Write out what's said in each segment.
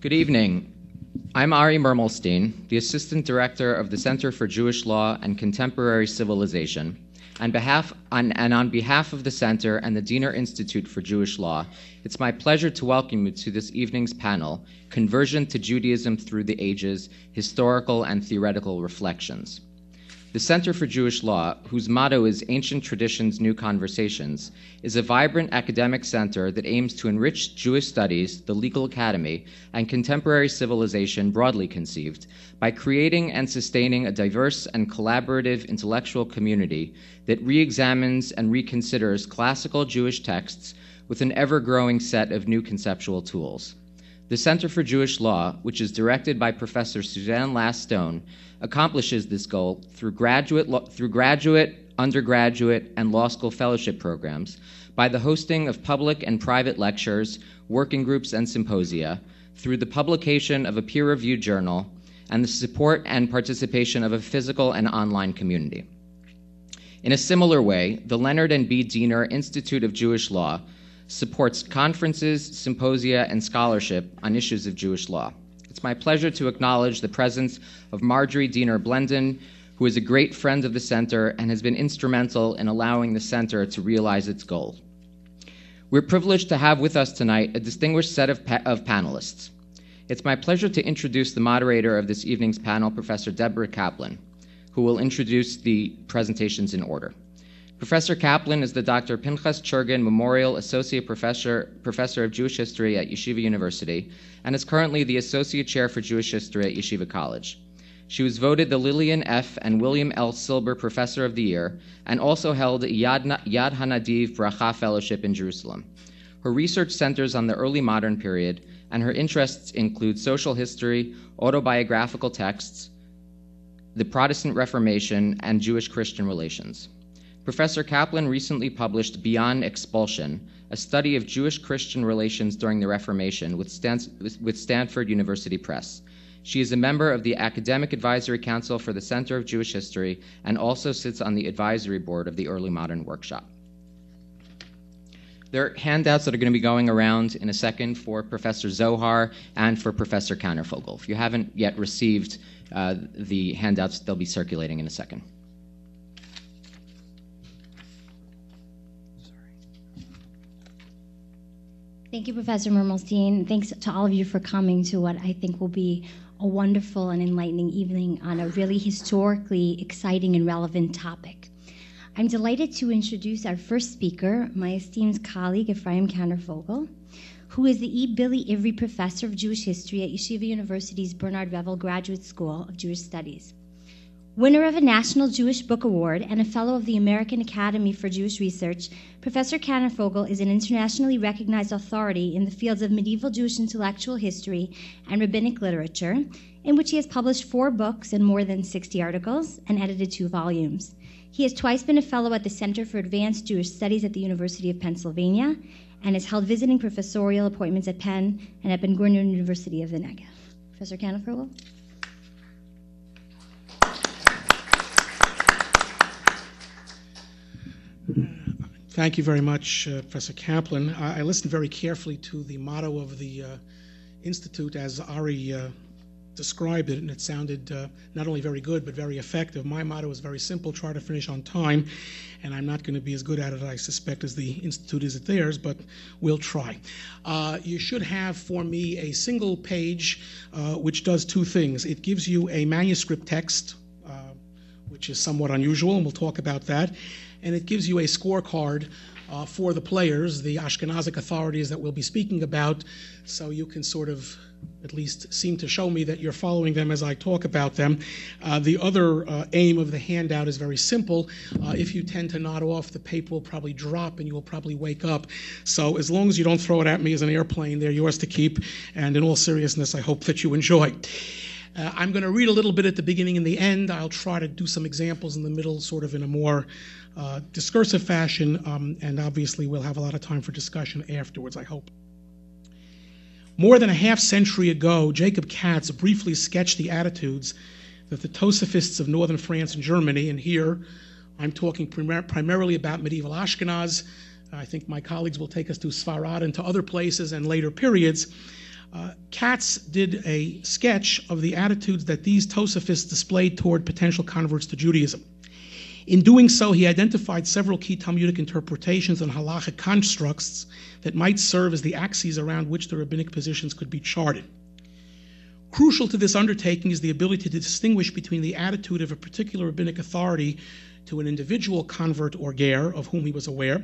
Good evening. I'm Ari Mermelstein, the Assistant Director of the Center for Jewish Law and Contemporary Civilization. On behalf of the Center and the Diener Institute for Jewish Law, it's my pleasure to welcome you to this evening's panel, Conversion to Judaism Through the Ages, Historical and Theoretical Reflections. The Center for Jewish Law, whose motto is Ancient Traditions, New Conversations, is a vibrant academic center that aims to enrich Jewish studies, the legal academy, and contemporary civilization broadly conceived by creating and sustaining a diverse and collaborative intellectual community that re-examines and reconsiders classical Jewish texts with an ever-growing set of new conceptual tools. The Center for Jewish Law, which is directed by Professor Suzanne Last Stone, accomplishes this goal through graduate, undergraduate, and law school fellowship programs, by the hosting of public and private lectures, working groups, and symposia, through the publication of a peer-reviewed journal, and the support and participation of a physical and online community. In a similar way, the Leonard and B. Diener Institute of Jewish Law supports conferences, symposia, and scholarship on issues of Jewish law. It's my pleasure to acknowledge the presence of Marjorie Diener Blenden, who is a great friend of the Center and has been instrumental in allowing the Center to realize its goal. We're privileged to have with us tonight a distinguished set of panelists. It's my pleasure to introduce the moderator of this evening's panel, Professor Debra Kaplan, who will introduce the presentations in order. Professor Kaplan is the Dr. Pinchas Churgin Memorial Associate Professor of Jewish History at Yeshiva University and is currently the Associate Chair for Jewish History at Yeshiva College. She was voted the Lillian F. and William L. Silber Professor of the Year and also held a Yad Hanadiv Bracha Fellowship in Jerusalem. Her research centers on the early modern period, and her interests include social history, autobiographical texts, the Protestant Reformation, and Jewish-Christian relations. Professor Kaplan recently published Beyond Expulsion, a study of Jewish-Christian relations during the Reformation with Stanford University Press. She is a member of the Academic Advisory Council for the Center of Jewish History and also sits on the advisory board of the Early Modern Workshop. There are handouts that are going to be going around in a second for Professor Zohar and for Professor Kanarfogel. If you haven't yet received the handouts, they'll be circulating in a second. Thank you, Professor Mermelstein. Thanks to all of you for coming to what I think will be a wonderful and enlightening evening on a really historically exciting and relevant topic. I'm delighted to introduce our first speaker, my esteemed colleague, Ephraim Kanarfogel, who is the E. Billy Ivry Professor of Jewish History at Yeshiva University's Bernard Revel Graduate School of Jewish Studies. Winner of a National Jewish Book Award and a Fellow of the American Academy for Jewish Research, Professor Kanarfogel is an internationally recognized authority in the fields of medieval Jewish intellectual history and rabbinic literature, in which he has published 4 books and more than 60 articles and edited 2 volumes. He has twice been a fellow at the Center for Advanced Jewish Studies at the University of Pennsylvania and has held visiting professorial appointments at Penn and at Ben Gurion University of the Negev. Professor Kanarfogel. Thank you very much, Professor Kaplan. I listened very carefully to the motto of the Institute as Ari described it, and it sounded not only very good, but very effective. My motto is very simple: try to finish on time, and I'm not going to be as good at it, I suspect, as the Institute is at theirs, but we'll try. You should have for me a single page which does 2 things. It gives you a manuscript text, which is somewhat unusual, and we'll talk about that. And it gives you a scorecard for the players, the Ashkenazic authorities that we'll be speaking about, so you can sort of at least seem to show me that you're following them as I talk about them. The other aim of the handout is very simple. If you tend to nod off, the paper will probably drop and you will probably wake up. So as long as you don't throw it at me as an airplane, they're yours to keep. And in all seriousness, I hope that you enjoy. I'm going to read a little bit at the beginning and the end. I'll try to do some examples in the middle, sort of in a more discursive fashion, and obviously we'll have a lot of time for discussion afterwards, I hope. More than a half century ago, Jacob Katz briefly sketched the attitudes that the Tosafists of northern France and Germany, and here I'm talking primarily about medieval Ashkenaz. I think my colleagues will take us to Sfarad and to other places and later periods. Katz did a sketch of the attitudes that these Tosafists displayed toward potential converts to Judaism. In doing so, he identified several key Talmudic interpretations and halachic constructs that might serve as the axes around which the rabbinic positions could be charted. Crucial to this undertaking is the ability to distinguish between the attitude of a particular rabbinic authority to an individual convert or ger of whom he was aware,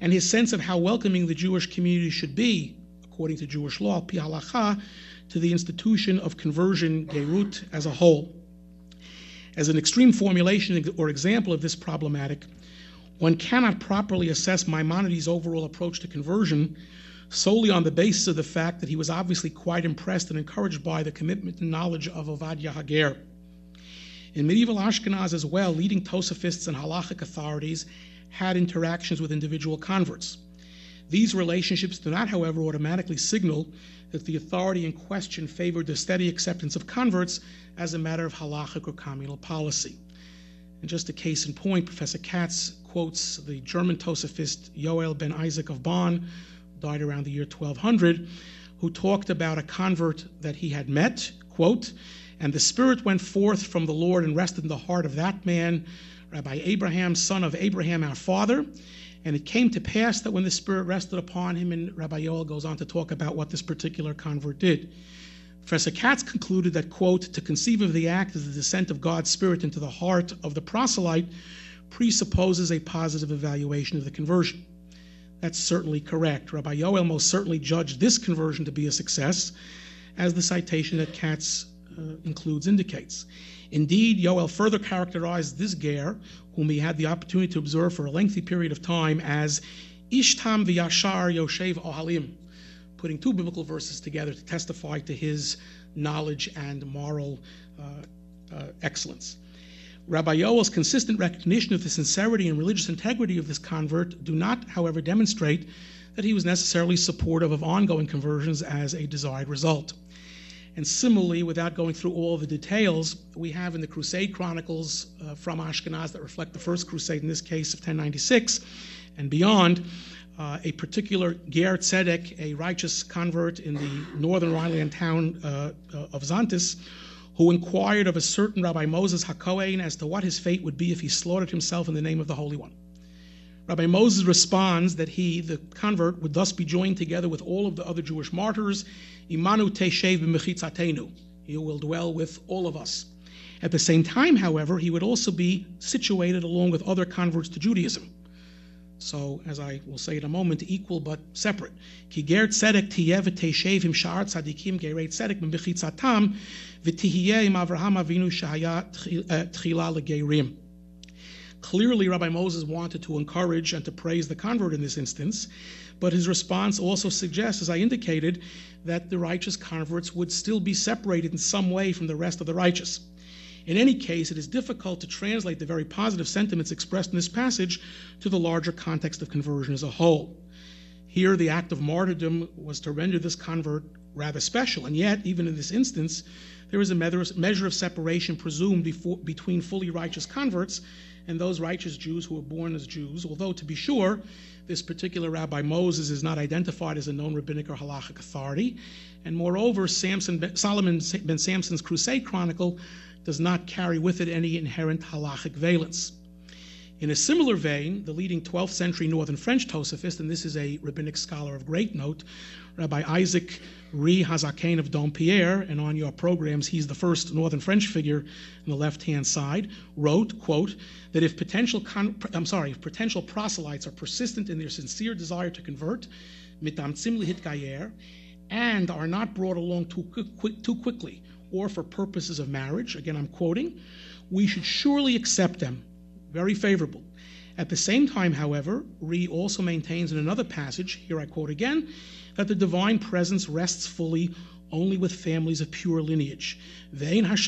and his sense of how welcoming the Jewish community should be, according to Jewish law, pi halacha, to the institution of conversion, gerut, as a whole. As an extreme formulation or example of this problematic, one cannot properly assess Maimonides' overall approach to conversion solely on the basis of the fact that he was obviously quite impressed and encouraged by the commitment and knowledge of Ovadia Hager. In medieval Ashkenaz as well, leading Tosafists and halachic authorities had interactions with individual converts. These relationships do not, however, automatically signal that the authority in question favored the steady acceptance of converts as a matter of halachic or communal policy. And just a case in point, Professor Katz quotes the German Tosafist Yoel ben Isaac of Bonn, died around the year 1200, who talked about a convert that he had met, quote, "And the Spirit went forth from the Lord and rested in the heart of that man, Rabbi Abraham, son of Abraham, our father. And it came to pass that when the Spirit rested upon him," and Rabbi Yoel goes on to talk about what this particular convert did. Professor Katz concluded that, quote, "To conceive of the act as the descent of God's Spirit into the heart of the proselyte presupposes a positive evaluation of the conversion." That's certainly correct. Rabbi Yoel most certainly judged this conversion to be a success, as the citation that Katz includes indicates. Indeed, Yoel further characterized this ger, whom he had the opportunity to observe for a lengthy period of time, as Ishtam v'yashar yoshev ohalim, putting two biblical verses together to testify to his knowledge and moral excellence. Rabbi Yoel's consistent recognition of the sincerity and religious integrity of this convert do not, however, demonstrate that he was necessarily supportive of ongoing conversions as a desired result. And similarly, without going through all the details, we have in the Crusade Chronicles from Ashkenaz that reflect the First Crusade, in this case of 1096 and beyond, a particular Ger Tzedek, a righteous convert in the northern Rhineland town of Xantis, who inquired of a certain Rabbi Moses HaKohen as to what his fate would be if he slaughtered himself in the name of the Holy One. Rabbi Moses responds that he, the convert, would thus be joined together with all of the other Jewish martyrs, Imanu teshev b'mechitzatenu, you will dwell with all of us. At the same time, however, he would also be situated along with other converts to Judaism. So, as I will say in a moment, equal but separate. Ki ger tzedek tiyeh v'teshev im sha'ar tzadikim gerei tzedek b'mechitzatam v'tihiyeh im Avraham avinu shehaya tchila legerim. Clearly, Rabbi Moses wanted to encourage and to praise the convert in this instance, but his response also suggests, as I indicated, that the righteous converts would still be separated in some way from the rest of the righteous. In any case, it is difficult to translate the very positive sentiments expressed in this passage to the larger context of conversion as a whole. Here, the act of martyrdom was to render this convert rather special, and yet, even in this instance, there is a measure of separation presumed between fully righteous converts and those righteous Jews who were born as Jews, although, to be sure, this particular Rabbi Moses is not identified as a known rabbinic or halachic authority, and moreover, Solomon ben Samson's Crusade Chronicle does not carry with it any inherent halachic valence. In a similar vein, the leading 12th century northern French Tosafist, and this is a rabbinic scholar of great note, Rabbi Isaac Ri of Dompierre, and on your programs, he's the first northern French figure on the left-hand side, wrote, quote, that if potential proselytes are persistent in their sincere desire to convert, and are not brought along too quickly, or for purposes of marriage, again I'm quoting, we should surely accept them, very favorable. At the same time, however, Ri also maintains in another passage, here I quote again, that the divine presence rests fully only with families of pure lineage. In short,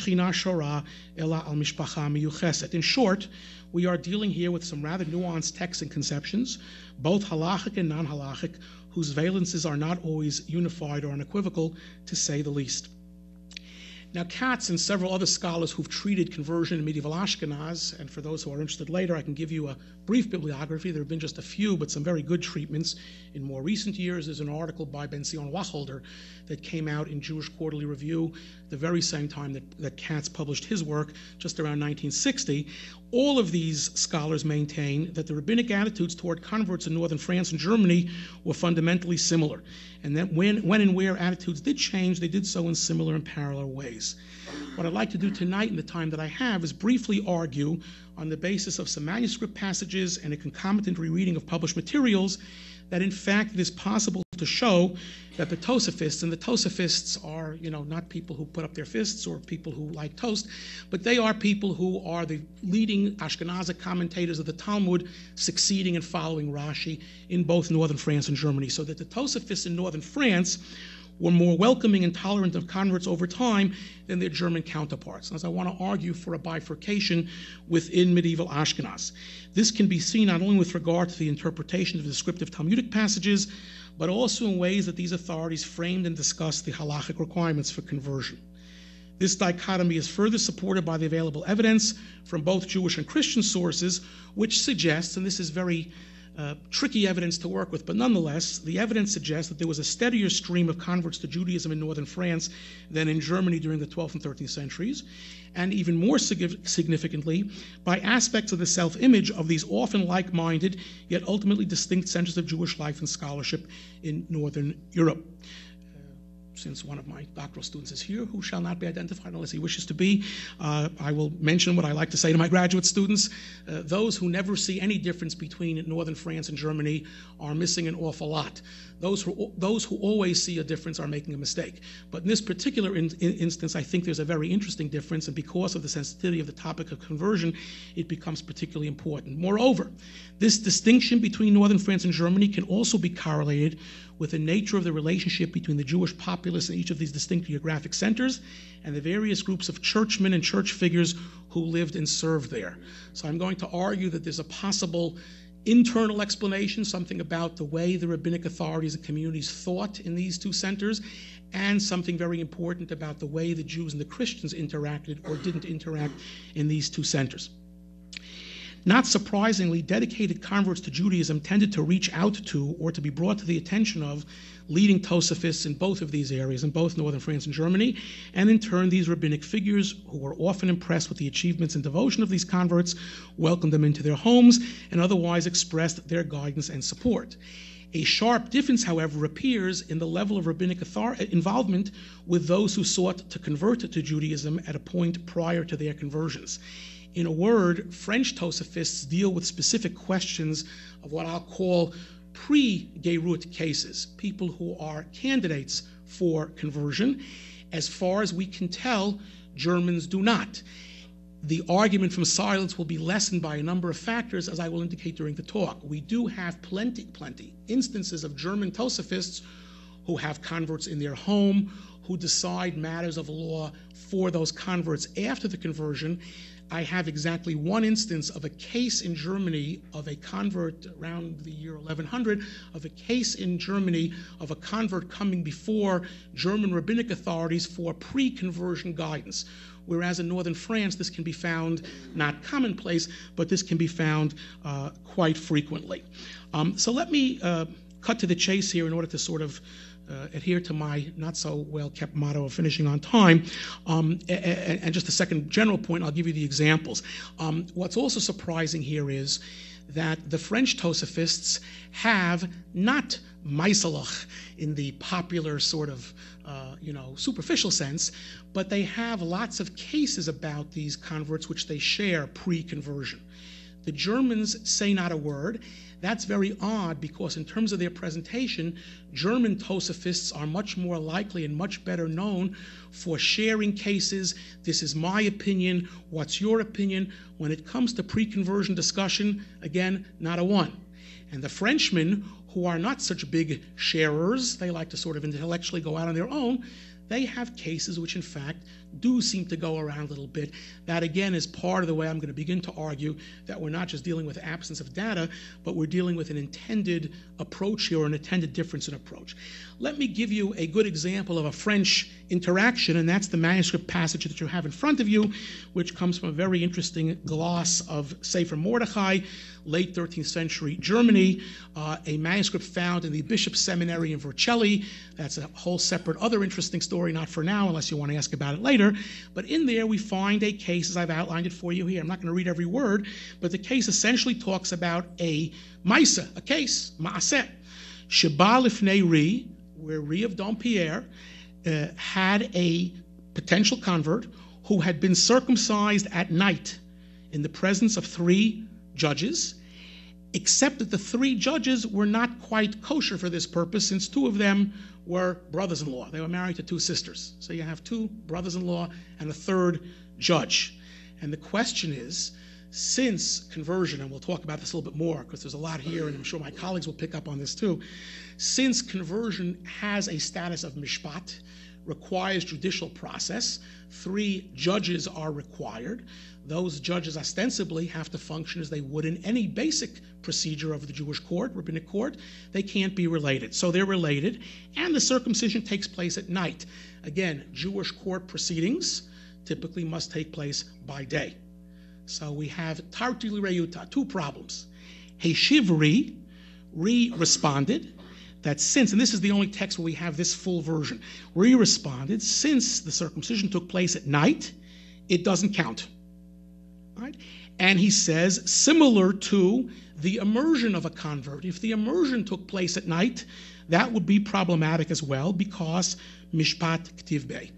we are dealing here with some rather nuanced texts and conceptions, both halachic and non-halachic, whose valences are not always unified or unequivocal, to say the least. Now, Katz and several other scholars who've treated conversion in medieval Ashkenaz, and for those who are interested later, I can give you a brief bibliography. There have been just a few, but some very good treatments. In more recent years, there's an article by Ben-Zion Wacholder that came out in Jewish Quarterly Review the very same time that Katz published his work, just around 1960. All of these scholars maintain that the rabbinic attitudes toward converts in northern France and Germany were fundamentally similar, and that when and where attitudes did change, they did so in similar and parallel ways. What I'd like to do tonight in the time that I have is briefly argue, on the basis of some manuscript passages and a concomitant rereading of published materials, that in fact it is possible to show that the Tosafists, and the Tosafists are, not people who put up their fists or people who like toast, but they are people who are the leading Ashkenazic commentators of the Talmud, succeeding and following Rashi in both northern France and Germany, so that the Tosafists in northern France were more welcoming and tolerant of converts over time than their German counterparts. As I want to argue for a bifurcation within medieval Ashkenaz. This can be seen not only with regard to the interpretation of the descriptive Talmudic passages, but also in ways that these authorities framed and discussed the halachic requirements for conversion. This dichotomy is further supported by the available evidence from both Jewish and Christian sources, which suggests, and this is very tricky evidence to work with, but nonetheless, the evidence suggests that there was a steadier stream of converts to Judaism in northern France than in Germany during the 12th and 13th centuries, and even more significantly, by aspects of the self-image of these often like-minded, yet ultimately distinct centers of Jewish life and scholarship in northern Europe. Since one of my doctoral students is here, who shall not be identified unless he wishes to be, I will mention what I like to say to my graduate students. Those who never see any difference between northern France and Germany are missing an awful lot. Those who always see a difference are making a mistake. But in this particular instance, I think there's a very interesting difference, and because of the sensitivity of the topic of conversion, it becomes particularly important. Moreover, this distinction between northern France and Germany can also be correlated with the nature of the relationship between the Jewish populace in each of these distinct geographic centers and the various groups of churchmen and church figures who lived and served there. So I'm going to argue that there's a possible internal explanation, something about the way the rabbinic authorities and communities thought in these two centers, and something very important about the way the Jews and the Christians interacted or didn't interact in these two centers. Not surprisingly, dedicated converts to Judaism tended to reach out to or to be brought to the attention of leading Tosafists in both of these areas, in both northern France and Germany, and in turn these rabbinic figures, who were often impressed with the achievements and devotion of these converts, welcomed them into their homes and otherwise expressed their guidance and support. A sharp difference, however, appears in the level of rabbinic involvement with those who sought to convert to Judaism at a point prior to their conversions. In a word, French Tosafists deal with specific questions of what I'll call pre-Geirut cases, people who are candidates for conversion. As far as we can tell, Germans do not. The argument from silence will be lessened by a number of factors, as I will indicate during the talk. We do have plenty instances of German Tosafists who have converts in their home, who decide matters of law for those converts after the conversion. I have exactly one instance of a case in Germany of a convert around the year 1100, of a case in Germany of a convert coming before German rabbinic authorities for pre-conversion guidance. Whereas in northern France, this can be found not commonplace, but this can be found quite frequently. So let me cut to the chase here in order to sort of adhere to my not so well-kept motto of finishing on time. And just a second general point, I'll give you the examples. What's also surprising here is that the French Tosafists have not meiselach in the popular sort of superficial sense, but they have lots of cases about these converts which they share pre-conversion. The Germans say not a word. That's very odd because in terms of their presentation, German Tosafists are much more likely and much better known for sharing cases. This is my opinion. What's your opinion? When it comes to pre-conversion discussion, again, not a one. And the Frenchmen, who are not such big sharers, they like to sort of intellectually go out on their own, they have cases which in fact do seem to go around a little bit. That again is part of the way I'm going to begin to argue that we're not just dealing with absence of data, but we're dealing with an intended approach here, or an intended difference in approach. Let me give you a good example of a French interaction, and that's the manuscript passage that you have in front of you, which comes from a very interesting gloss of Sefer Mordechai, late 13th century Germany, a manuscript found in the Bishop's Seminary in Vercelli. That's a whole separate other interesting story, not for now, unless you want to ask about it later. But in there we find a case, as I've outlined it for you here. I'm not going to read every word, but the case essentially talks about a maisa, a case, ma'aseh, sheba lifnei Ri, where Ri of Dompierre had a potential convert who had been circumcised at night in the presence of three judges, except that the three judges were not quite kosher for this purpose, since two of them were brothers-in-law. They were married to two sisters. So you have two brothers-in-law and a third judge. And the question is, since conversion, and we'll talk about this a little bit more because there's a lot here and I'm sure my colleagues will pick up on this too, since conversion has a status of mishpat, requires judicial process, three judges are required. Those judges ostensibly have to function as they would in any basic procedure of the Jewish court, rabbinic court. They can't be related. So they're related, and the circumcision takes place at night. Again, Jewish court proceedings typically must take place by day. So we have Tartili Reuta, two problems. Heshiv Ri responded that since, and this is the only text where we have this full version, Ri responded, since the circumcision took place at night, it doesn't count. Right? And he says, similar to the immersion of a convert, if the immersion took place at night, that would be problematic as well, because mishpat k'tiv bei,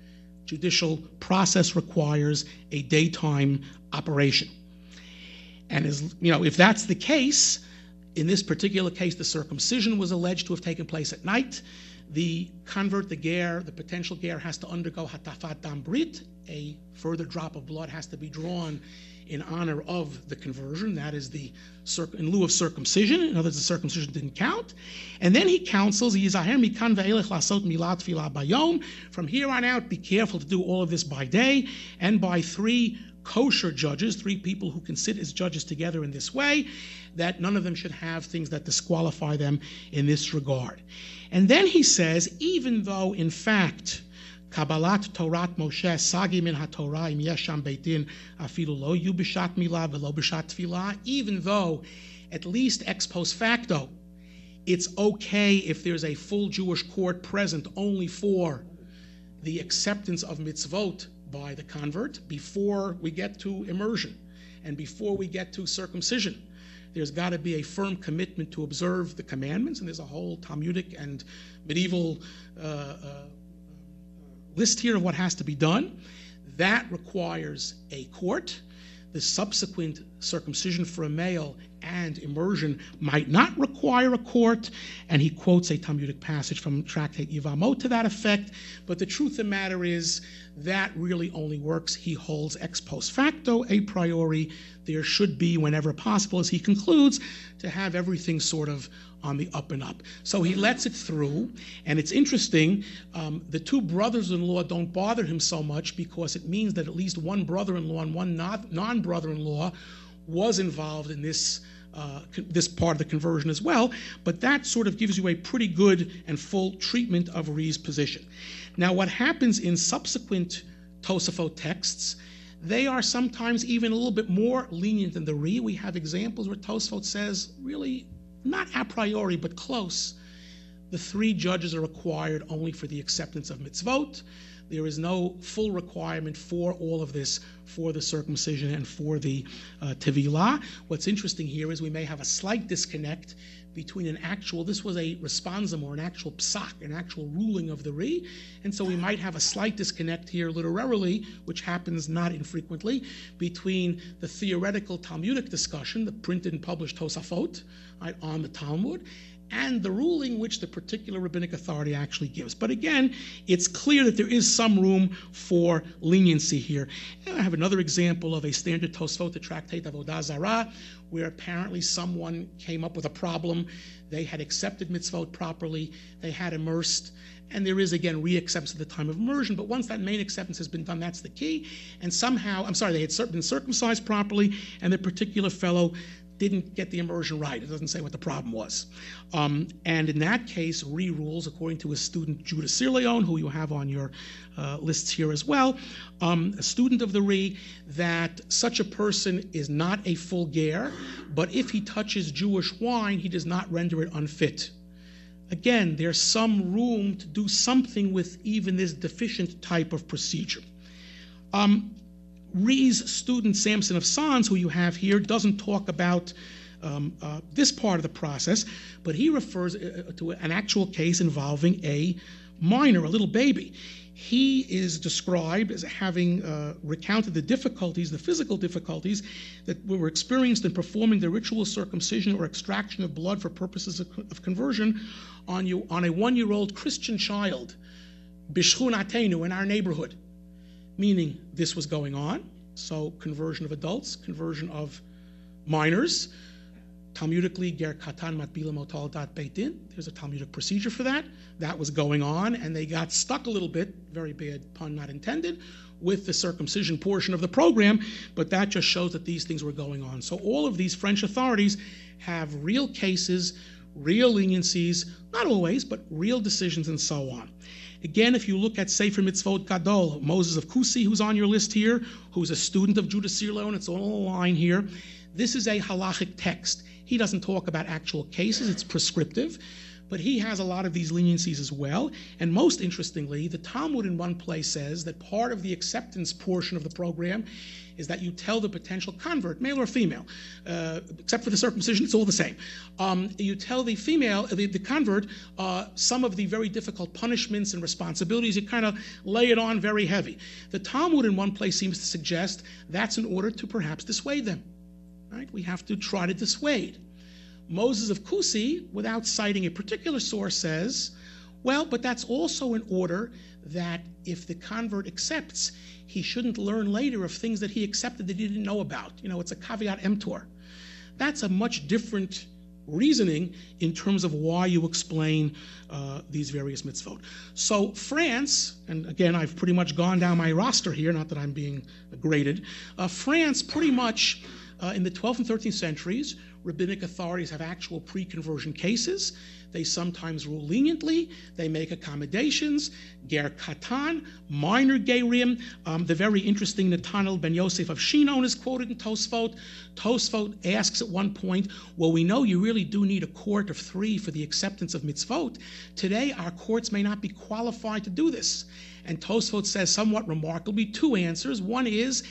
judicial process requires a daytime operation. And as you know, if that's the case, in this particular case, the circumcision was alleged to have taken place at night. The convert, the ger, the potential ger, has to undergo hatafat dam brit, a further drop of blood has to be drawn in honor of the conversion. That is the in lieu of circumcision. In other words, the circumcision didn't count. And then he counsels, from here on out, be careful to do all of this by day, and by three kosher judges, three people who can sit as judges together in this way, that none of them should have things that disqualify them in this regard. And then he says, even though in fact Kabbalat Torat Moshe Sagi min HaTorah im Yesham Beit Din afilu lo yu b'shat milah v'lo b'shat tefillah, even though at least ex post facto it's okay if there's a full Jewish court present only for the acceptance of mitzvot by the convert before we get to immersion and before we get to circumcision. There's got to be a firm commitment to observe the commandments, and there's a whole Talmudic and medieval list here of what has to be done. That requires a court. The subsequent circumcision for a male and immersion might not require a court, and he quotes a Talmudic passage from Tractate Yevamot to that effect, but the truth of the matter is that really only works, he holds, ex post facto, a priori. There should be, whenever possible, as he concludes, to have everything sort of on the up and up. So he lets it through, and it's interesting, the two brothers-in-law don't bother him so much because it means that at least one brother-in-law and one non-brother-in-law was involved in this part of the conversion as well, but that sort of gives you a pretty good and full treatment of Ri's position. Now what happens in subsequent Tosafot texts, they are sometimes even a little bit more lenient than the Ri. We have examples where Tosafot says, really, not a priori, but close, the three judges are required only for the acceptance of mitzvot. There is no full requirement for all of this, for the circumcision and for the tevilah. What's interesting here is we may have a slight disconnect between an actual, this was a responsum or an actual psak, an actual ruling of the Ri, and so we might have a slight disconnect here literarily, which happens not infrequently, between the theoretical Talmudic discussion, the printed and published Tosafot, right, on the Talmud, and the ruling which the particular rabbinic authority actually gives. But again, it's clear that there is some room for leniency here. And I have another example of a standard Tosfot, the Tractate of Avodah Zarah, where apparently someone came up with a problem. They had accepted mitzvot properly, they had immersed, and there is, again, reacceptance at the time of immersion, but once that main acceptance has been done, that's the key. And somehow, they had been circumcised properly, and the particular fellow didn't get the immersion right. It doesn't say what the problem was. And in that case, Ri rules, according to his student Judah Silo, who you have on your lists here as well, a student of the Ri, that such a person is not a full ger, but if he touches Jewish wine, he does not render it unfit. Again, there's some room to do something with even this deficient type of procedure. Ri's student, Samson of Sons, who you have here, doesn't talk about this part of the process, but he refers to an actual case involving a minor, a little baby. He is described as having recounted the difficulties, the physical difficulties, that were experienced in performing the ritual circumcision or extraction of blood for purposes of conversion on a one-year-old Christian child, bishchunatenu, in our neighborhood. Meaning this was going on, so conversion of adults, conversion of minors, Talmudically, ger katan matbila motal dat Beit Din. There's a Talmudic procedure for that. That was going on, and they got stuck a little bit, very bad pun not intended, with the circumcision portion of the program, but that just shows that these things were going on. So all of these French authorities have real cases, real leniencies, not always, but real decisions and so on. Again, if you look at Sefer Mitzvot Gadol, Moses of Kusi, who's on your list here, who's a student of Judah Silo, and it's all on the line here, this is a halachic text. He doesn't talk about actual cases, it's prescriptive, but he has a lot of these leniencies as well. And most interestingly, the Talmud in one place says that part of the acceptance portion of the program is that you tell the potential convert, male or female, except for the circumcision, it's all the same. You tell the female, the convert, some of the very difficult punishments and responsibilities. You kind of lay it on very heavy. The Talmud in one place seems to suggest that's in order to perhaps dissuade them. Right? We have to try to dissuade. Moses of Kusi, without citing a particular source, says, well, but that's also in order that if the convert accepts, he shouldn't learn later of things that he accepted that he didn't know about. You know, it's a caveat emptor. That's a much different reasoning in terms of why you explain these various mitzvot. So France, and again, I've pretty much gone down my roster here, not that I'm being graded, France pretty much, in the 12th and 13th centuries, rabbinic authorities have actual pre-conversion cases. They sometimes rule leniently. They make accommodations. Ger katan, minor gerim. The very interesting Netanel Ben Yosef of Shinon is quoted in Tosfot. Tosfot asks at one point, well, we know you really do need a court of three for the acceptance of mitzvot. Today, our courts may not be qualified to do this. And Tosfot says somewhat remarkably two answers. One is,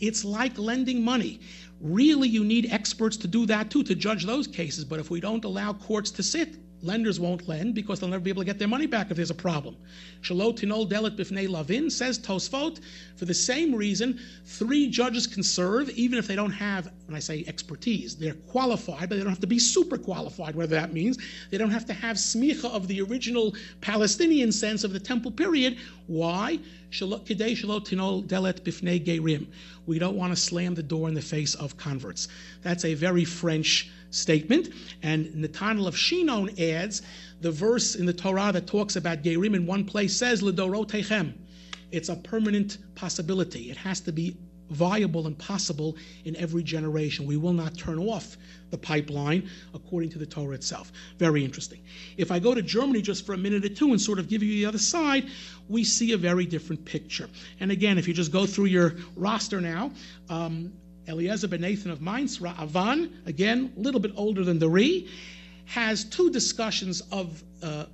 it's like lending money. Really, you need experts to do that, too, to judge those cases. But if we don't allow courts to sit, lenders won't lend because they'll never be able to get their money back if there's a problem. Shalot tinol delet bifnei lavin, says Tosfot, for the same reason, three judges can serve, even if they don't have, when I say expertise, they're qualified, but they don't have to be super qualified, whatever that means. They don't have to have smicha of the original Palestinian sense of the temple period. Why? Kidei shalot tinol delet bifnei gerim. We don't want to slam the door in the face of converts. That's a very French statement. And Netanel of Shinon adds, the verse in the Torah that talks about gerim in one place says, L'dorotechem. It's a permanent possibility. It has to be viable and possible in every generation. We will not turn off the pipeline according to the Torah itself. Very interesting. If I go to Germany just for a minute or two and sort of give you the other side, we see a very different picture. And again, if you just go through your roster now, Eliezer ben Nathan of Mainz, Ra'avan, again, a little bit older than the Ri, has two discussions of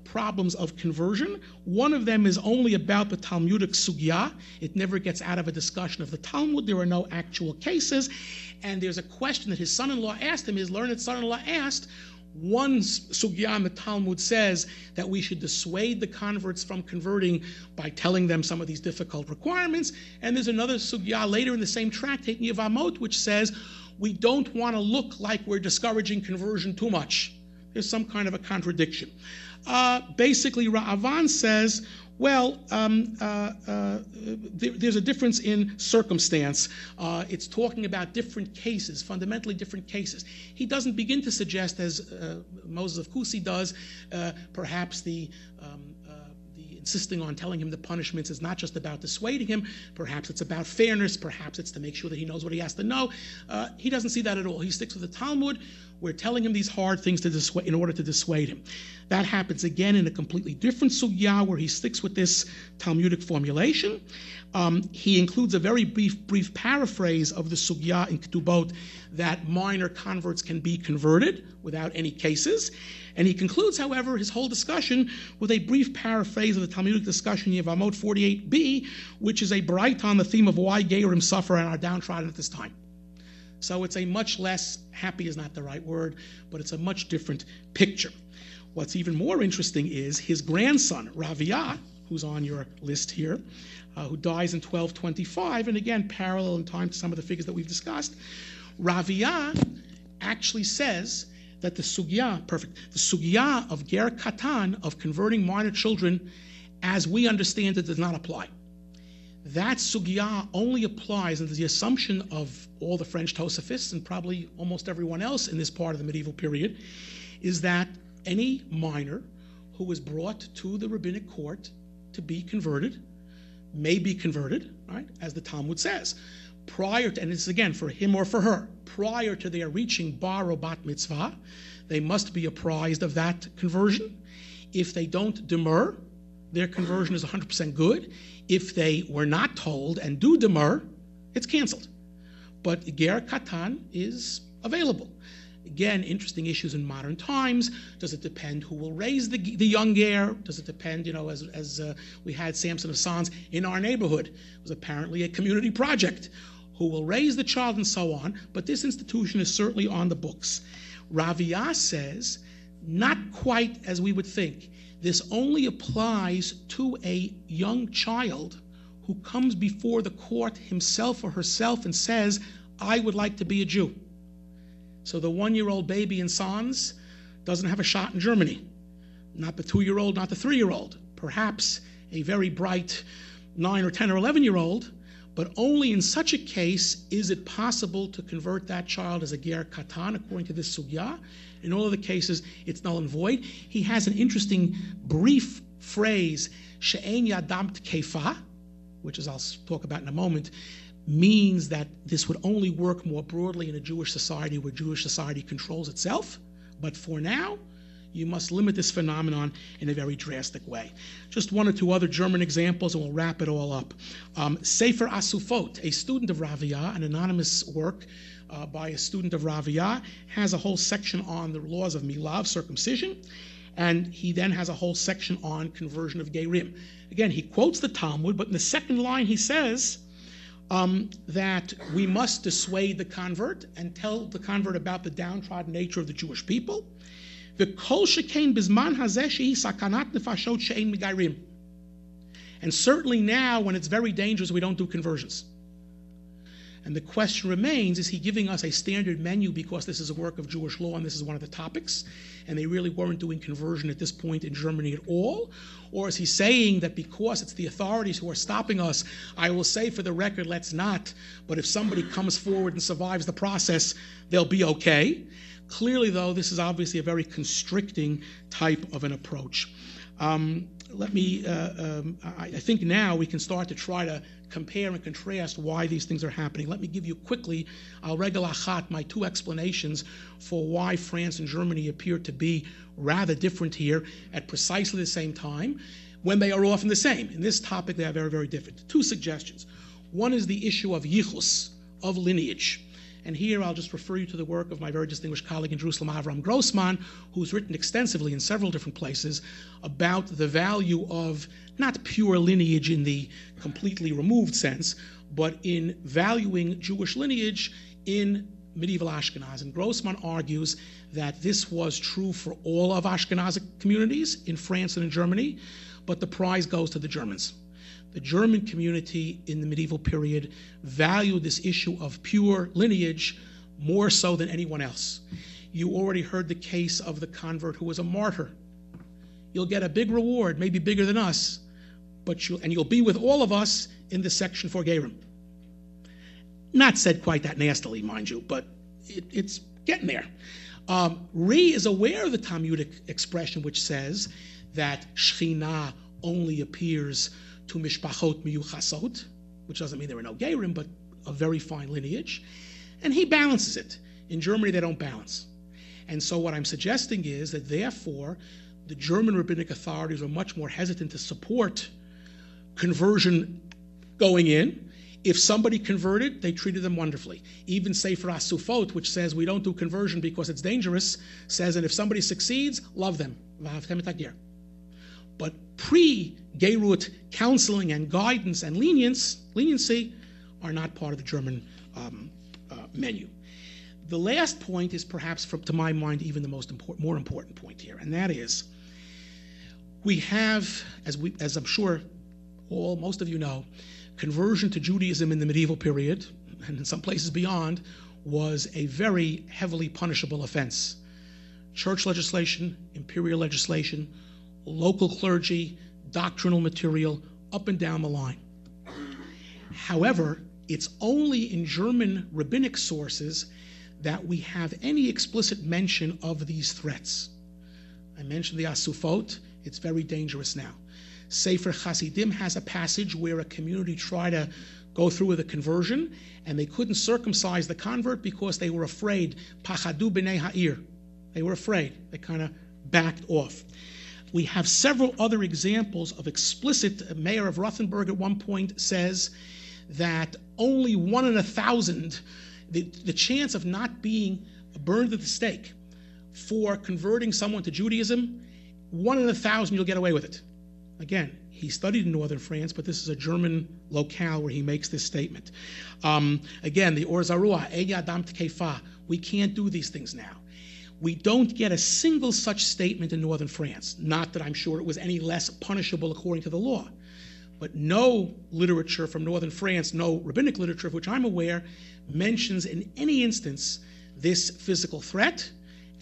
problems of conversion. One of them is only about the Talmudic sugya. It never gets out of a discussion of the Talmud. There are no actual cases. And there's a question that his son-in-law asked him, his learned son-in-law asked. One sugya in the Talmud says that we should dissuade the converts from converting by telling them some of these difficult requirements. And there's another sugya later in the same tractate, Yevamot, which says we don't want to look like we're discouraging conversion too much. There's some kind of a contradiction. Basically, Ra'avan says, well, there's a difference in circumstance. It's talking about different cases, fundamentally different cases. He doesn't begin to suggest, as Moses of Kusi does, perhaps the insisting on telling him the punishments is not just about dissuading him. Perhaps it's about fairness. Perhaps it's to make sure that he knows what he has to know. He doesn't see that at all. He sticks with the Talmud. We're telling him these hard things to in order to dissuade him. That happens again in a completely different sugya where he sticks with this Talmudic formulation. He includes a very brief paraphrase of the sugya in Ketubot that minor converts can be converted without any cases. And he concludes, however, his whole discussion with a brief paraphrase of the Talmudic discussion Yevamot 48b, which is a bright on the theme of why Gerim suffer and are downtrodden at this time. So it's a much less, happy is not the right word, but it's a much different picture. What's even more interesting is his grandson, Raviyah, who's on your list here, who dies in 1225, and again, parallel in time to some of the figures that we've discussed. Raviyah actually says that the sugya of Ger Katan, of converting minor children, as we understand it, does not apply. That sugya only applies under the assumption of all the French Tosafists and probably almost everyone else in this part of the medieval period, is that any minor who was brought to the rabbinic court to be converted may be converted, right, as the Talmud says, prior to, and it's again for him or for her, prior to their reaching bar or bat mitzvah, they must be apprised of that conversion. If they don't demur, their conversion is 100% good. If they were not told and do demur, it's canceled. But Ger Katan is available. Again, interesting issues in modern times. Does it depend who will raise the young Ger? Does it depend, you know, as we had Samson of Sons in our neighborhood. It was apparently a community project. Who will raise the child and so on? But this institution is certainly on the books. Raviyah says, not quite as we would think. This only applies to a young child who comes before the court himself or herself and says, I would like to be a Jew. So the one-year-old baby in Sons doesn't have a shot in Germany. Not the two-year-old, not the three-year-old. Perhaps a very bright 9 or 10 or 11-year-old, but only in such a case is it possible to convert that child as a Ger Katan, according to this sugya. In all of the cases, it's null and void. He has an interesting brief phrase, she'en yadamt kefa, which, as I'll talk about in a moment, means that this would only work more broadly in a Jewish society where Jewish society controls itself. But for now, you must limit this phenomenon in a very drastic way. Just one or two other German examples, and we'll wrap it all up. Sefer Asufot, a student of Raviyah, an anonymous work by a student of Raviyah, has a whole section on the laws of Milav, circumcision, and he then has a whole section on conversion of Gerim. Again, he quotes the Talmud, but in the second line he says that we must dissuade the convert and tell the convert about the downtrodden nature of the Jewish people. And certainly now, when it's very dangerous, we don't do conversions. And the question remains, is he giving us a standard menu because this is a work of Jewish law and this is one of the topics, and they really weren't doing conversion at this point in Germany at all? Or is he saying that because it's the authorities who are stopping us, I will say for the record, let's not, but if somebody comes forward and survives the process, they'll be okay? Clearly, though, this is obviously a very constricting type of an approach. I think now we can start to try to compare and contrast why these things are happening. Let me give you quickly, al regel achat, my two explanations for why France and Germany appear to be rather different here at precisely the same time, when they are often the same. In this topic, they are very, very different. Two suggestions. One is the issue of yichus, of lineage. And here I'll just refer you to the work of my very distinguished colleague in Jerusalem, Avram Grossman, who's written extensively in several different places about the value of not pure lineage in the completely removed sense, but in valuing Jewish lineage in medieval Ashkenaz. And Grossman argues that this was true for all of Ashkenazic communities in France and in Germany, but the prize goes to the Germans. The German community in the medieval period valued this issue of pure lineage more so than anyone else. You already heard the case of the convert who was a martyr. You'll get a big reward, maybe bigger than us, but you'll be with all of us in the section for Gerim. Not said quite that nastily, mind you, but it's getting there. Ri is aware of the Talmudic expression which says that Shekhinah only appears to Mishpachot Miyuchasot, which doesn't mean there are no Gerim, but a very fine lineage, and he balances it. In Germany, they don't balance. And so what I'm suggesting is that, therefore, the German rabbinic authorities were much more hesitant to support conversion going in. If somebody converted, they treated them wonderfully. Even Sefer Asufot, which says we don't do conversion because it's dangerous, says that if somebody succeeds, love them. But pre-Geirut counseling and guidance and leniency are not part of the German menu. The last point is perhaps, to my mind, even the more important point here, and that is, we have, as I'm sure most of you know, conversion to Judaism in the medieval period, and in some places beyond, was a very heavily punishable offense. Church legislation, imperial legislation, local clergy, doctrinal material, up and down the line. However, it's only in German rabbinic sources that we have any explicit mention of these threats. I mentioned the Asufot, it's very dangerous now. Sefer Chasidim has a passage where a community tried to go through with a conversion, and they couldn't circumcise the convert because they were afraid. Pachadu b'nei ha'ir. They were afraid. They kind of backed off. We have several other examples of explicit. Mayor of Rothenburg at one point says that only 1 in 1,000, the chance of not being burned at the stake for converting someone to Judaism, 1 in 1,000 you'll get away with it. Again, he studied in northern France, but this is a German locale where he makes this statement. Again, the Or Zarua, Eya Adam T'Kefa, we can't do these things now. We don't get a single such statement in northern France, not that I'm sure it was any less punishable according to the law. But no literature from northern France, no rabbinic literature of which I'm aware, mentions in any instance this physical threat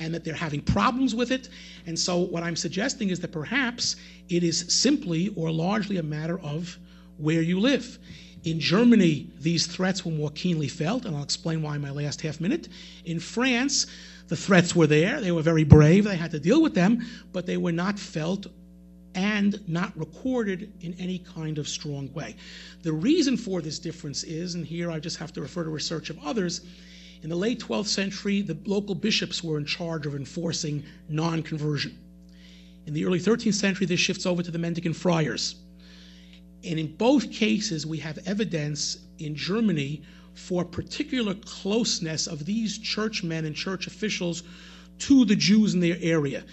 and that they're having problems with it. And so what I'm suggesting is that perhaps it is simply or largely a matter of where you live. In Germany, these threats were more keenly felt, and I'll explain why in my last half minute. In France, the threats were there. They were very brave. They had to deal with them, but they were not felt and not recorded in any kind of strong way. The reason for this difference is, and here I just have to refer to research of others, in the late 12th century, the local bishops were in charge of enforcing non-conversion. In the early 13th century, this shifts over to the mendicant friars. And in both cases, we have evidence in Germany for particular closeness of these churchmen and church officials to the Jews in their area.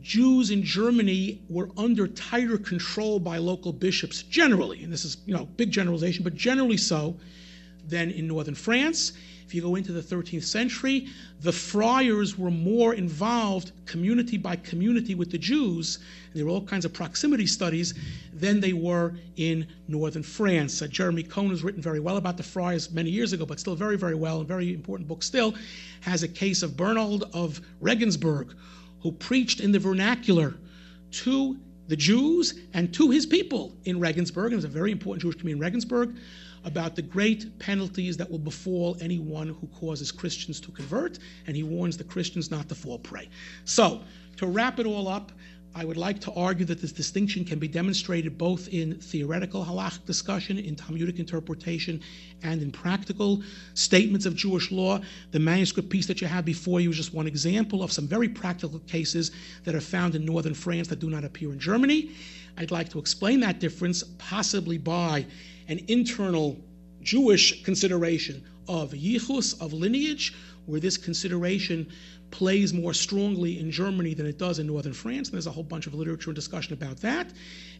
Jews in Germany were under tighter control by local bishops generally, and this is, big generalization, but generally so, than in northern France. If you go into the 13th century, the friars were more involved community by community with the Jews, and there were all kinds of proximity studies, than they were in northern France. Jeremy Cohn has written very well about the friars many years ago, but still very, very well, and very important book still, has a case of Bernold of Regensburg, who preached in the vernacular to the Jews and to his people in Regensburg, and it was a very important Jewish community in Regensburg, about the great penalties that will befall anyone who causes Christians to convert, and he warns the Christians not to fall prey. So, to wrap it all up, I would like to argue that this distinction can be demonstrated both in theoretical halachic discussion, in Talmudic interpretation, and in practical statements of Jewish law. The manuscript piece that you have before you is just one example of some very practical cases that are found in northern France that do not appear in Germany. I'd like to explain that difference possibly by an internal Jewish consideration of yichus, of lineage, where this consideration plays more strongly in Germany than it does in northern France, and there's a whole bunch of literature and discussion about that.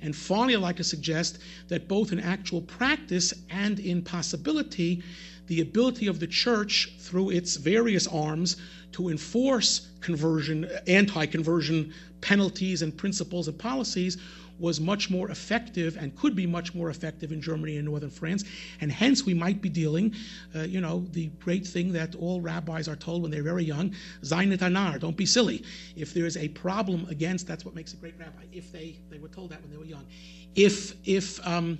And finally, I'd like to suggest that both in actual practice and in possibility, the ability of the church, through its various arms, to enforce conversion, anti-conversion penalties and principles and policies was much more effective and could be much more effective in Germany and northern France, and hence we might be dealing, the great thing that all rabbis are told when they're very young, Zayin Tanar, don't be silly. If there is a problem against, that's what makes a great rabbi. If they were told that when they were young. If I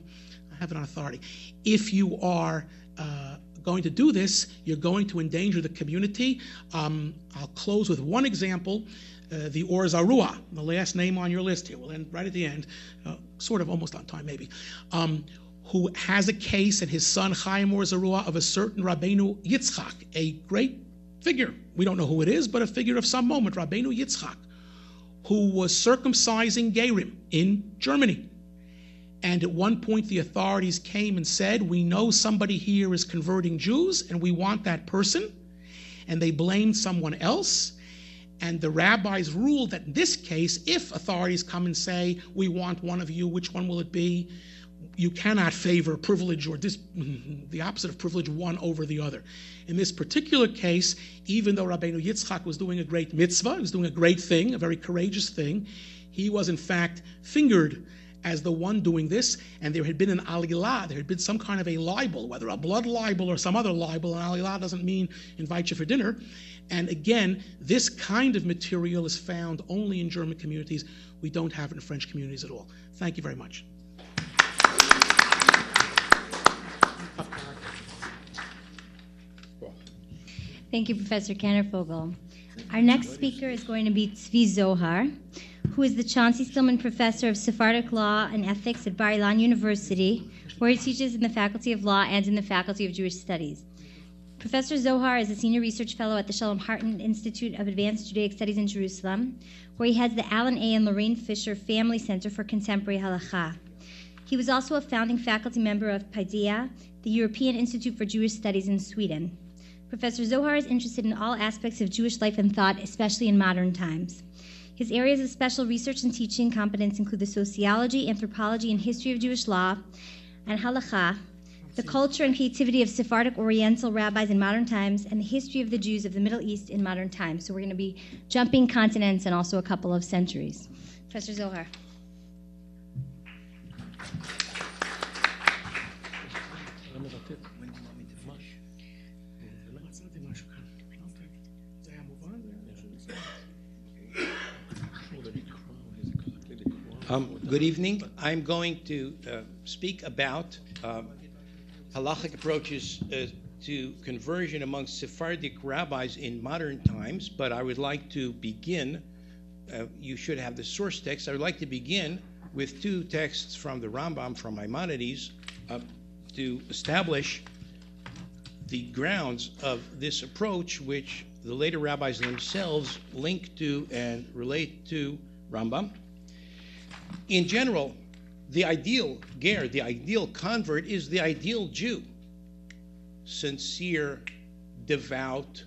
have it on authority. If you are going to do this, you're going to endanger the community. I'll close with one example. The Or Zarua, the last name on your list here, we'll end right at the end, sort of almost on time maybe, who has a case, and his son Chaim Or Zarua, of a certain Rabbeinu Yitzchak, a great figure, we don't know who it is, but a figure of some moment, Rabbeinu Yitzchak, who was circumcising Gerim in Germany. And at one point the authorities came and said, we know somebody here is converting Jews and we want that person, and they blamed someone else. And the rabbis ruled that in this case, if authorities come and say, we want one of you, which one will it be? You cannot favor privilege or the opposite of privilege, one over the other. In this particular case, even though Rabbeinu Yitzchak was doing a great mitzvah, he was doing a great thing, a very courageous thing, he was in fact fingered as the one doing this, and there had been an alilah, there had been some kind of a libel, whether a blood libel or some other libel. An alilah doesn't mean invite you for dinner. And again, this kind of material is found only in German communities. We don't have it in French communities at all. Thank you very much. Thank you, Professor Kanarfogel. Our next speaker is going to be Tzvi Zohar, who is the Chauncey Stillman Professor of Sephardic Law and Ethics at Bar Ilan University, where he teaches in the Faculty of Law and in the Faculty of Jewish Studies. Professor Zohar is a Senior Research Fellow at the Shalom Hartman Institute of Advanced Judaic Studies in Jerusalem, where he heads the Alan A. and Lorraine Fisher Family Center for Contemporary Halakha. He was also a founding faculty member of PAIDEA, the European Institute for Jewish Studies in Sweden. Professor Zohar is interested in all aspects of Jewish life and thought, especially in modern times. His areas of special research and teaching competence include the sociology, anthropology, and history of Jewish law and halakha, the culture and creativity of Sephardic Oriental rabbis in modern times, and the history of the Jews of the Middle East in modern times. So we're going to be jumping continents and also a couple of centuries. Professor Zohar. Good evening. I'm going to speak about halachic approaches to conversion amongst Sephardic rabbis in modern times, but I would like to begin, you should have the source text, I would like to begin with two texts from the Rambam, from Maimonides, to establish the grounds of this approach, which the later rabbis themselves link to and relate to Rambam. In general, the ideal ger, the ideal convert, is the ideal Jew. Sincere, devout,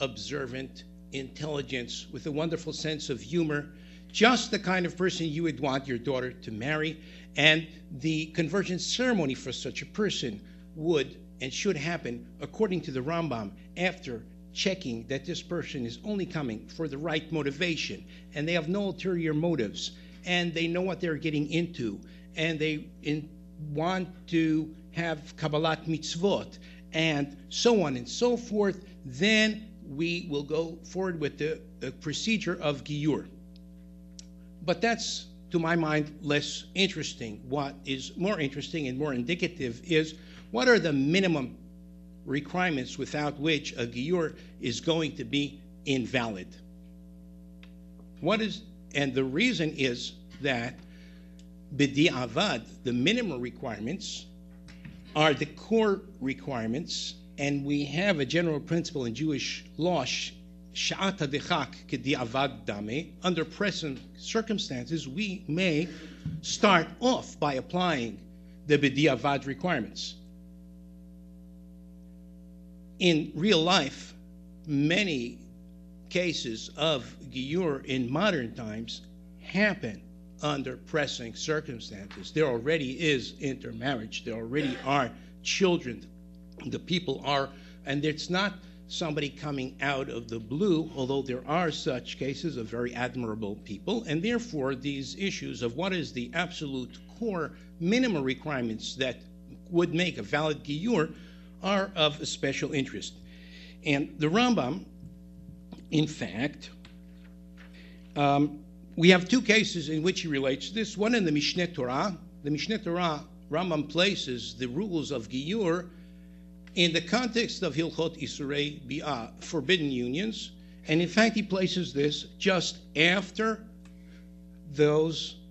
observant, intelligent, with a wonderful sense of humor. Just the kind of person you would want your daughter to marry. And the conversion ceremony for such a person would and should happen, according to the Rambam, after checking that this person is only coming for the right motivation and they have no ulterior motives, and they know what they're getting into, and they want to have Kabbalat mitzvot, and so on and so forth. Then we will go forward with the procedure of Giyur. But that's, to my mind, less interesting. What is more interesting and more indicative is, what are the minimum requirements without which a Giyur is going to be invalid? And the reason is that b'di'avad, the minimum requirements, are the core requirements, and we have a general principle in Jewish law, sha'at hadichak k'di'avad dameh. Under present circumstances, we may start off by applying the b'di'avad requirements. In real life, many cases of Giyur in modern times happen under pressing circumstances. There already is intermarriage. There already are children. The people are, and it's not somebody coming out of the blue, although there are such cases of very admirable people, and therefore these issues of what is the absolute core minimum requirements that would make a valid Giyur are of special interest. And the Rambam, in fact, we have two cases in which he relates this. One in the Mishneh Torah. The Mishneh Torah, Rambam places the rules of Giyur in the context of Hilchot Isurei Bi'ah, forbidden unions, and in fact he places this just after that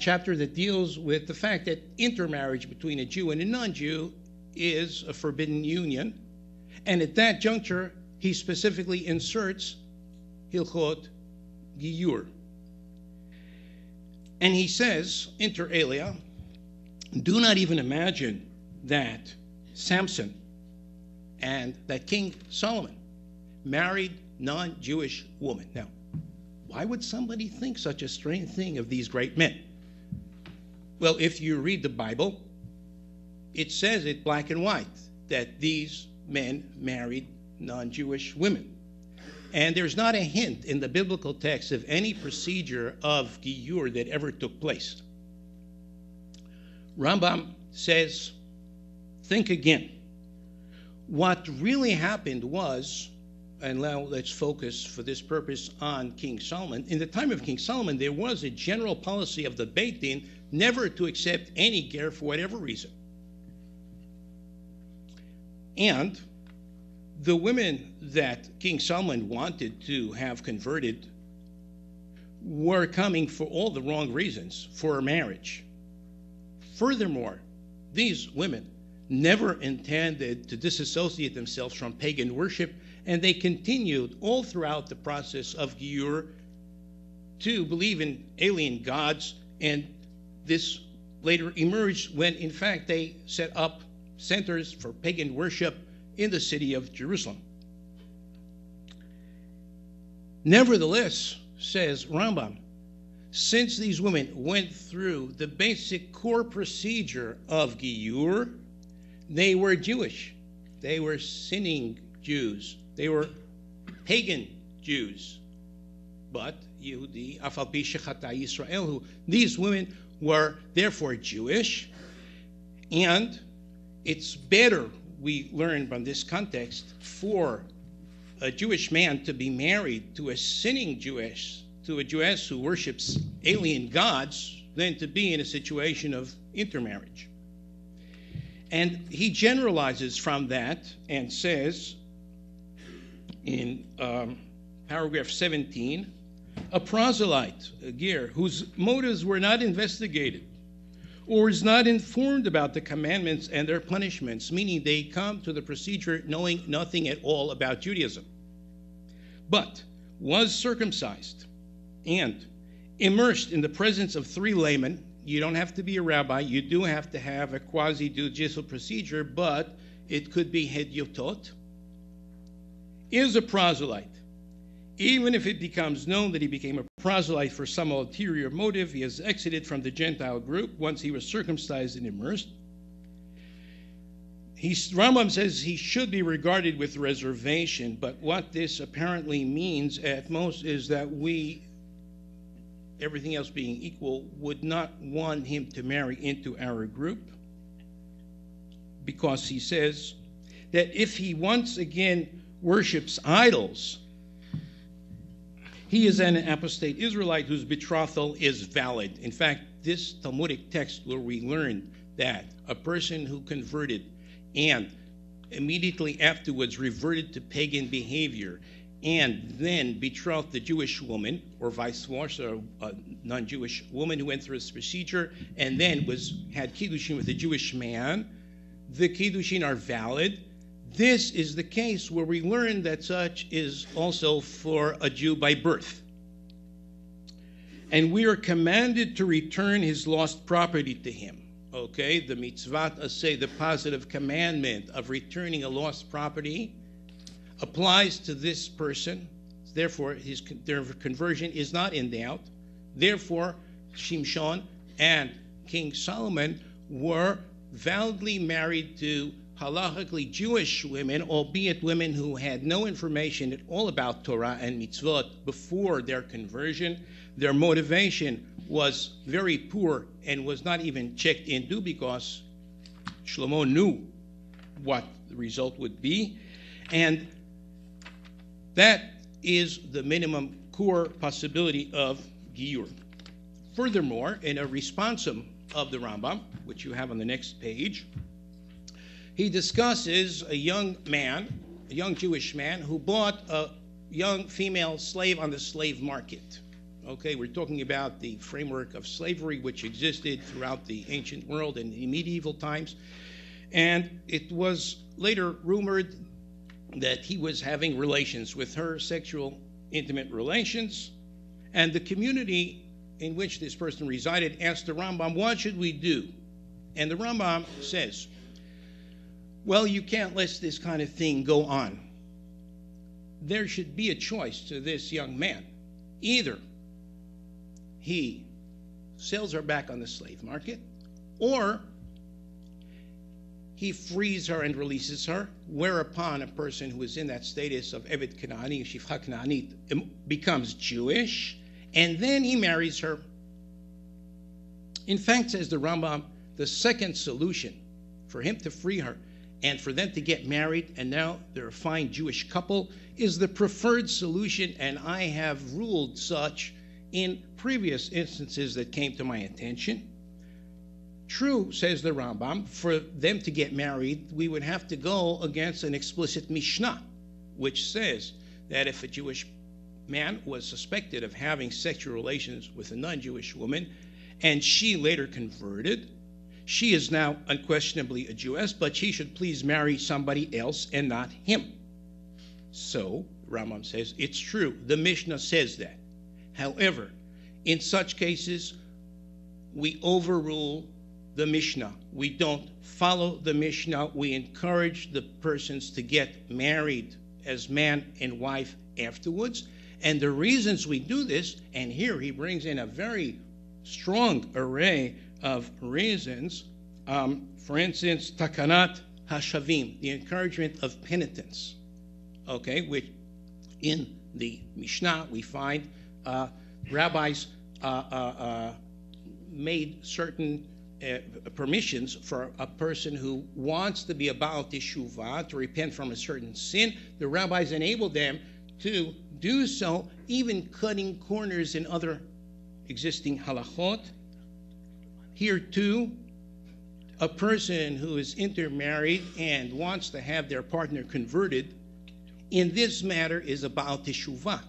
chapter that deals with the fact that intermarriage between a Jew and a non-Jew is a forbidden union, and at that juncture he specifically inserts Hilchot Giyur. And he says, inter alia, do not even imagine that Samson and that King Solomon married non-Jewish women. Now, why would somebody think such a strange thing of these great men? Well, if you read the Bible, it says it black and white that these men married non-Jewish women. And there's not a hint in the biblical text of any procedure of Giyur that ever took place. Rambam says, think again. What really happened was, and now let's focus for this purpose on King Solomon. In the time of King Solomon, there was a general policy of the Beit Din never to accept any ger for whatever reason. And the women that King Solomon wanted to have converted were coming for all the wrong reasons for a marriage. Furthermore, these women never intended to disassociate themselves from pagan worship, and they continued all throughout the process of Giyur to believe in alien gods, and this later emerged when, in fact, they set up centers for pagan worship in the city of Jerusalem. Nevertheless, says Rambam, since these women went through the basic core procedure of Giyur, they were Jewish. They were sinning Jews. They were pagan Jews. But Yehudi, Afal Pi Shechata Yisrael, these women were therefore Jewish. And it's better, we learn from this context, for a Jewish man to be married to a sinning Jewess, to a Jewess who worships alien gods, than to be in a situation of intermarriage. And he generalizes from that and says in paragraph 17, a proselyte, a ger, whose motives were not investigated, or is not informed about the commandments and their punishments, meaning they come to the procedure knowing nothing at all about Judaism, but was circumcised and immersed in the presence of three laymen. You don't have to be a rabbi, you do have to have a quasi-judicial procedure, but it could be hedyotot, is a proselyte. Even if it becomes known that he became a proselyte for some ulterior motive, he has exited from the Gentile group once he was circumcised and immersed. Rambam says he should be regarded with reservation, but what this apparently means at most is that we, everything else being equal, would not want him to marry into our group, because he says that if he once again worships idols, he is an apostate Israelite whose betrothal is valid. In fact, this Talmudic text where we learn that a person who converted and immediately afterwards reverted to pagan behavior and then betrothed the Jewish woman, or vice versa, a non-Jewish woman who went through this procedure and then had kiddushin with a Jewish man, the kiddushin are valid. This is the case where we learn that such is also for a Jew by birth. And we are commanded to return his lost property to him. Okay, the mitzvah, say the positive commandment of returning a lost property, applies to this person. Therefore, their conversion is not in doubt. Therefore, Shimshon and King Solomon were validly married to halachically Jewish women, albeit women who had no information at all about Torah and mitzvot before their conversion. Their motivation was very poor and was not even checked into because Shlomo knew what the result would be. And that is the minimum core possibility of Giyur. Furthermore, in a responsum of the Rambam, which you have on the next page, he discusses a young man, a young Jewish man, who bought a young female slave on the slave market. Okay, we're talking about the framework of slavery which existed throughout the ancient world and the medieval times. And it was later rumored that he was having relations with her, sexual, intimate relations. And the community in which this person resided asked the Rambam, what should we do? And the Rambam says, well, you can't let this kind of thing go on. There should be a choice to this young man. Either he sells her back on the slave market, or he frees her and releases her, whereupon a person who is in that status of Eved Kanani, Shifcha Kananit, becomes Jewish, and then he marries her. In fact, says the Rambam, the second solution for him to free her and for them to get married, and now they're a fine Jewish couple, is the preferred solution, and I have ruled such in previous instances that came to my attention. True, says the Rambam, for them to get married, we would have to go against an explicit Mishnah, which says that if a Jewish man was suspected of having sexual relations with a non-Jewish woman, and she later converted, she is now unquestionably a Jewess, but she should please marry somebody else and not him. So, Rambam says, it's true, the Mishnah says that. However, in such cases, we overrule the Mishnah. We don't follow the Mishnah. We encourage the persons to get married as man and wife afterwards. And the reasons we do this, and here he brings in a very strong array of reasons. For instance, Takanat Hashavim, the encouragement of penitence, okay, which in the Mishnah we find rabbis made certain permissions for a person who wants to be about teshuvah, to repent from a certain sin. The rabbis enabled them to do so, even cutting corners in other existing halachot. Here too, a person who is intermarried and wants to have their partner converted, in this matter is about teshuvah.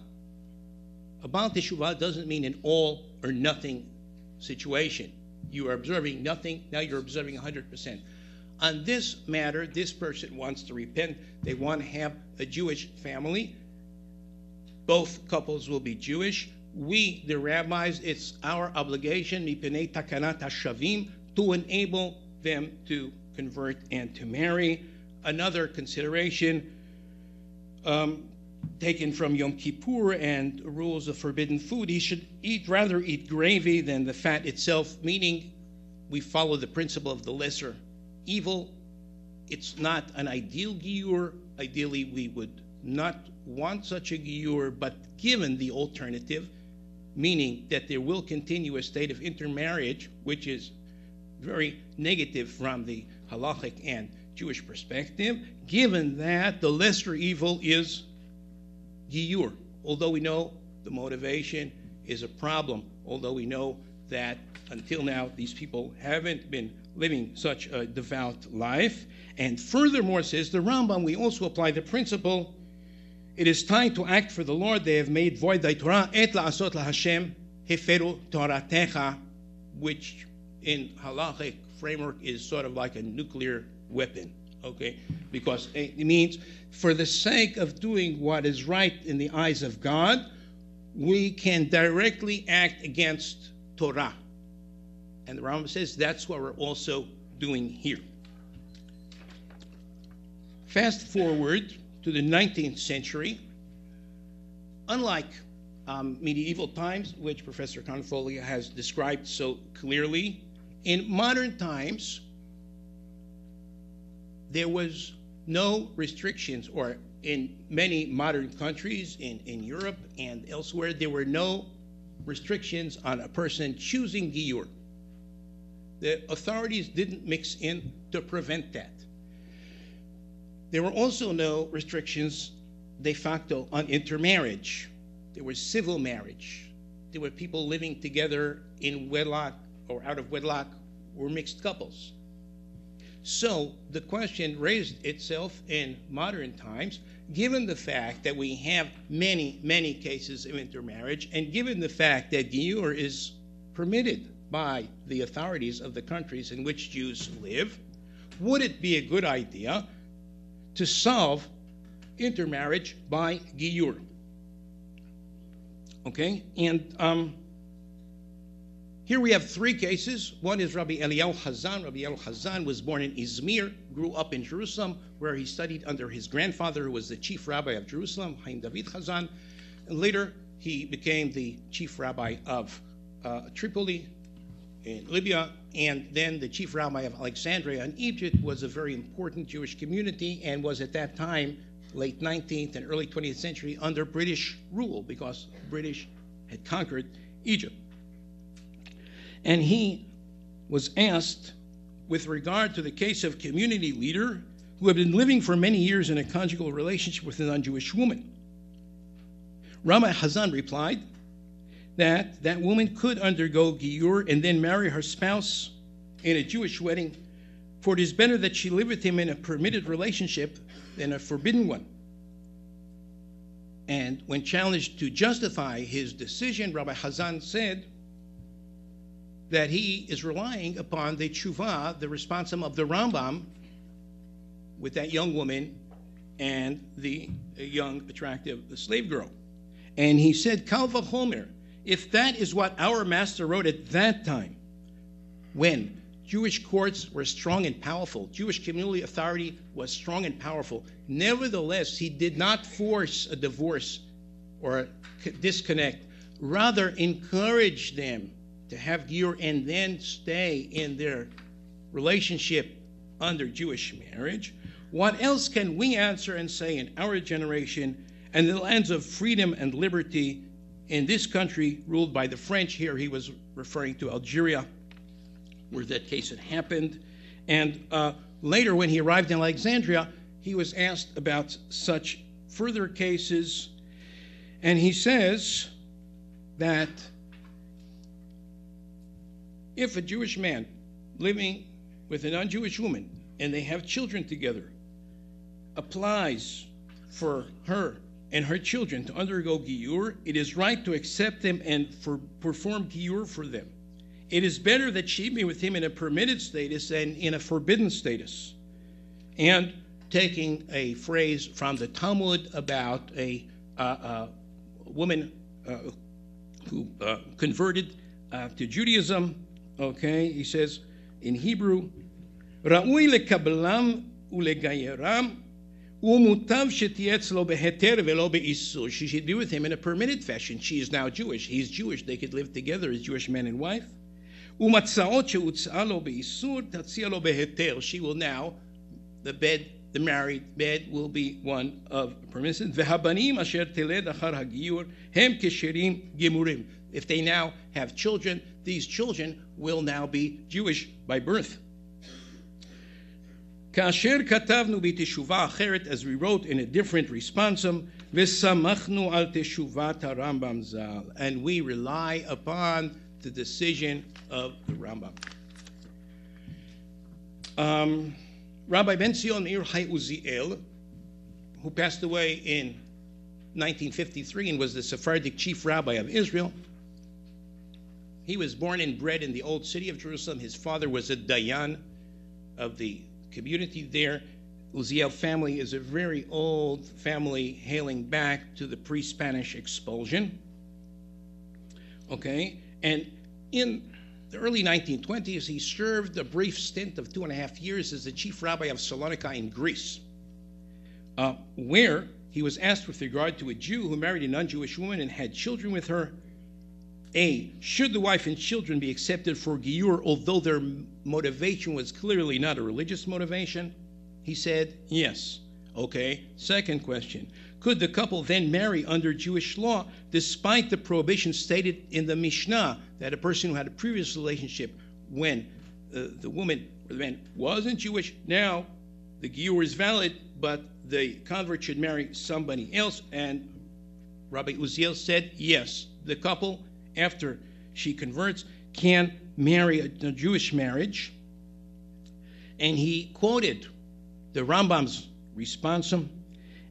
About teshuvah doesn't mean an all or nothing situation. You are observing nothing, now you're observing 100%. On this matter, this person wants to repent. They want to have a Jewish family. Both couples will be Jewish. We, the rabbis, it's our obligation, mipenei takanat hashavim, to enable them to convert and to marry. Another consideration taken from Yom Kippur and rules of forbidden food, he should rather eat gravy than the fat itself, meaning we follow the principle of the lesser evil. It's not an ideal Giur. Ideally, we would not want such a Giur, but given the alternative, meaning that there will continue a state of intermarriage, which is very negative from the halachic and Jewish perspective, given that the lesser evil is Giyur, although we know the motivation is a problem, although we know that until now these people haven't been living such a devout life. And furthermore, says the Rambam, we also apply the principle, it is time to act for the Lord, they have made void thy Torah, et la'asot la'Hashem heferu toratecha, which in halachic framework is sort of like a nuclear weapon. Okay, because it means for the sake of doing what is right in the eyes of God, we can directly act against Torah. And the Rambam says that's what we're also doing here. Fast forward to the 19th century. Unlike medieval times, which Professor Kanarfogel has described so clearly, in modern times, there was no restrictions, or in many modern countries, in Europe and elsewhere, there were no restrictions on a person choosing Giyyur. The authorities didn't mix in to prevent that. There were also no restrictions de facto on intermarriage. There was civil marriage. There were people living together in wedlock or out of wedlock, or mixed couples. So the question raised itself in modern times, given the fact that we have many, many cases of intermarriage, and given the fact that Giyyur is permitted by the authorities of the countries in which Jews live, would it be a good idea to solve intermarriage by Giyyur? Okay, and here we have three cases. One is Rabbi Eliyahu Hazan. Rabbi Eliyahu Hazan was born in Izmir, grew up in Jerusalem, where he studied under his grandfather, who was the chief rabbi of Jerusalem, Haim David Hazan, and later he became the chief rabbi of Tripoli in Libya, and then the chief rabbi of Alexandria in Egypt. Was a very important Jewish community, and was at that time, late 19th and early 20th century, under British rule, because British had conquered Egypt. And he was asked with regard to the case of community leader who had been living for many years in a conjugal relationship with a non-Jewish woman. Rabbi Hazan replied that that woman could undergo Giyyur and then marry her spouse in a Jewish wedding, for it is better that she live with him in a permitted relationship than a forbidden one. And when challenged to justify his decision, Rabbi Hazan said that he is relying upon the tshuva, the responsum of the Rambam, with that young woman and the young, attractive slave girl. And he said, Kal v'chomer, if that is what our master wrote at that time, when Jewish courts were strong and powerful, Jewish community authority was strong and powerful, nevertheless, he did not force a divorce or a disconnect, rather encouraged them to have Giyyur and then stay in their relationship under Jewish marriage. What else can we answer and say in our generation and the lands of freedom and liberty in this country ruled by the French? Here he was referring to Algeria, where that case had happened. And later when he arrived in Alexandria, he was asked about such further cases. And he says that if a Jewish man living with a non-Jewish woman and they have children together applies for her and her children to undergo Giyyur, it is right to accept them and perform Giyyur for them. It is better that she be with him in a permitted status than in a forbidden status. And taking a phrase from the Talmud about a woman who converted to Judaism, okay, he says in Hebrew, Ra'ui lekablam ulegayeram umutav shetiyetzlo beheter velo beisur. She should be with him in a permitted fashion. She is now Jewish. He's Jewish. They could live together as Jewish man and wife. Umatzaot sheutzaalo beisur tatzialo beheter. She will now, the bed, the married bed, will be one of permission. Vehabanim asher teled achar hagiur hem kesherim gemurim. If they now have children, these children will now be Jewish by birth. Kasher katavnu b'teshuvah acheret, as we wrote in a different responsum, v'samachnu al teshuvat Rambam zal, and we rely upon the decision of the Rambam. Rabbi Ben Zion Meir Ha'uziel, who passed away in 1953 and was the Sephardic chief rabbi of Israel. He was born and bred in the old city of Jerusalem. His father was a dayan of the community there. Uziel family is a very old family hailing back to the pre-Spanish expulsion. Okay, and in the early 1920s, he served a brief stint of 2.5 years as the chief rabbi of Salonika in Greece, where he was asked with regard to a Jew who married a non-Jewish woman and had children with her, A, should the wife and children be accepted for Giyyur, although their motivation was clearly not a religious motivation? He said, yes. Okay, second question. Could the couple then marry under Jewish law despite the prohibition stated in the Mishnah that a person who had a previous relationship when the woman or the man wasn't Jewish, now the Giur is valid, but the convert should marry somebody else? And Rabbi Uziel said, yes, the couple, after she converts, can marry a Jewish marriage. And he quoted the Rambam's responsum,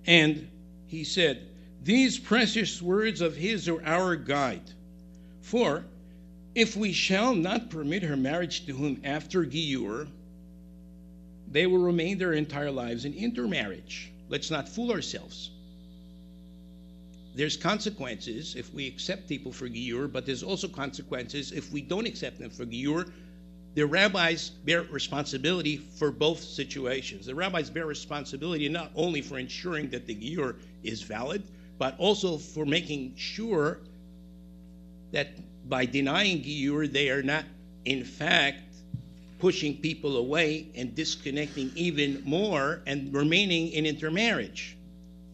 and he said, these precious words of his are our guide. For if we shall not permit her marriage to whom after Giur, they will remain their entire lives in intermarriage. Let's not fool ourselves. There's consequences if we accept people for Giur, but there's also consequences if we don't accept them for Giur. The rabbis bear responsibility for both situations. The rabbis bear responsibility not only for ensuring that the Giur is valid, but also for making sure that by denying Giur, they are not, in fact, pushing people away and disconnecting even more and remaining in intermarriage.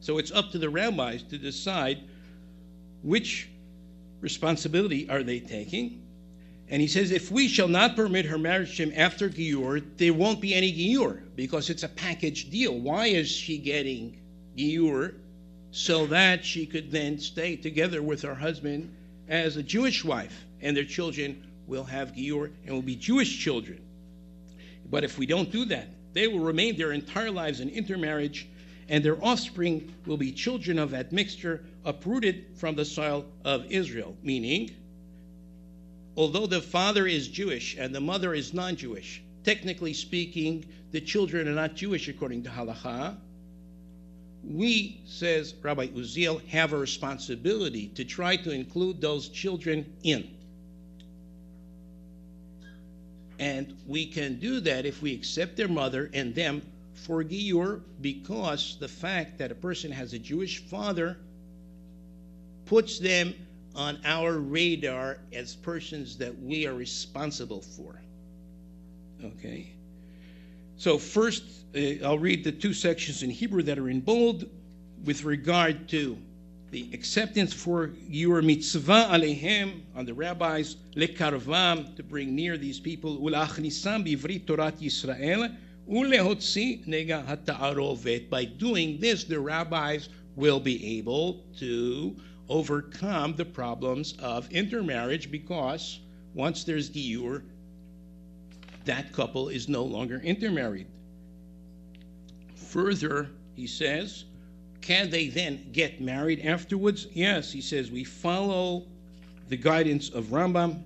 So it's up to the rabbis to decide which responsibility are they taking. And he says, if we shall not permit her marriage to him after Giur, there won't be any Giur, because it's a package deal. Why is she getting Giur? So that she could then stay together with her husband as a Jewish wife, and their children will have Giur and will be Jewish children. But if we don't do that, they will remain their entire lives in intermarriage, and their offspring will be children of that mixture, uprooted from the soil of Israel. Meaning, although the father is Jewish and the mother is non-Jewish, technically speaking, the children are not Jewish according to halakha. We, says Rabbi Uziel, have a responsibility to try to include those children in. And we can do that if we accept their mother and them for Giur, because the fact that a person has a Jewish father puts them on our radar as persons that we are responsible for. Okay, so first I'll read the two sections in Hebrew that are in bold with regard to the acceptance for your mitzvah alehem on the rabbis, lekarvam, to bring near these people, ulachnisam bivrit torat Yisrael, ulehotzi nega hata'arovet. By doing this, the rabbis will be able to overcome the problems of intermarriage, because once there's Giur, that couple is no longer intermarried. Further, he says, can they then get married afterwards? Yes, he says, we follow the guidance of Rambam.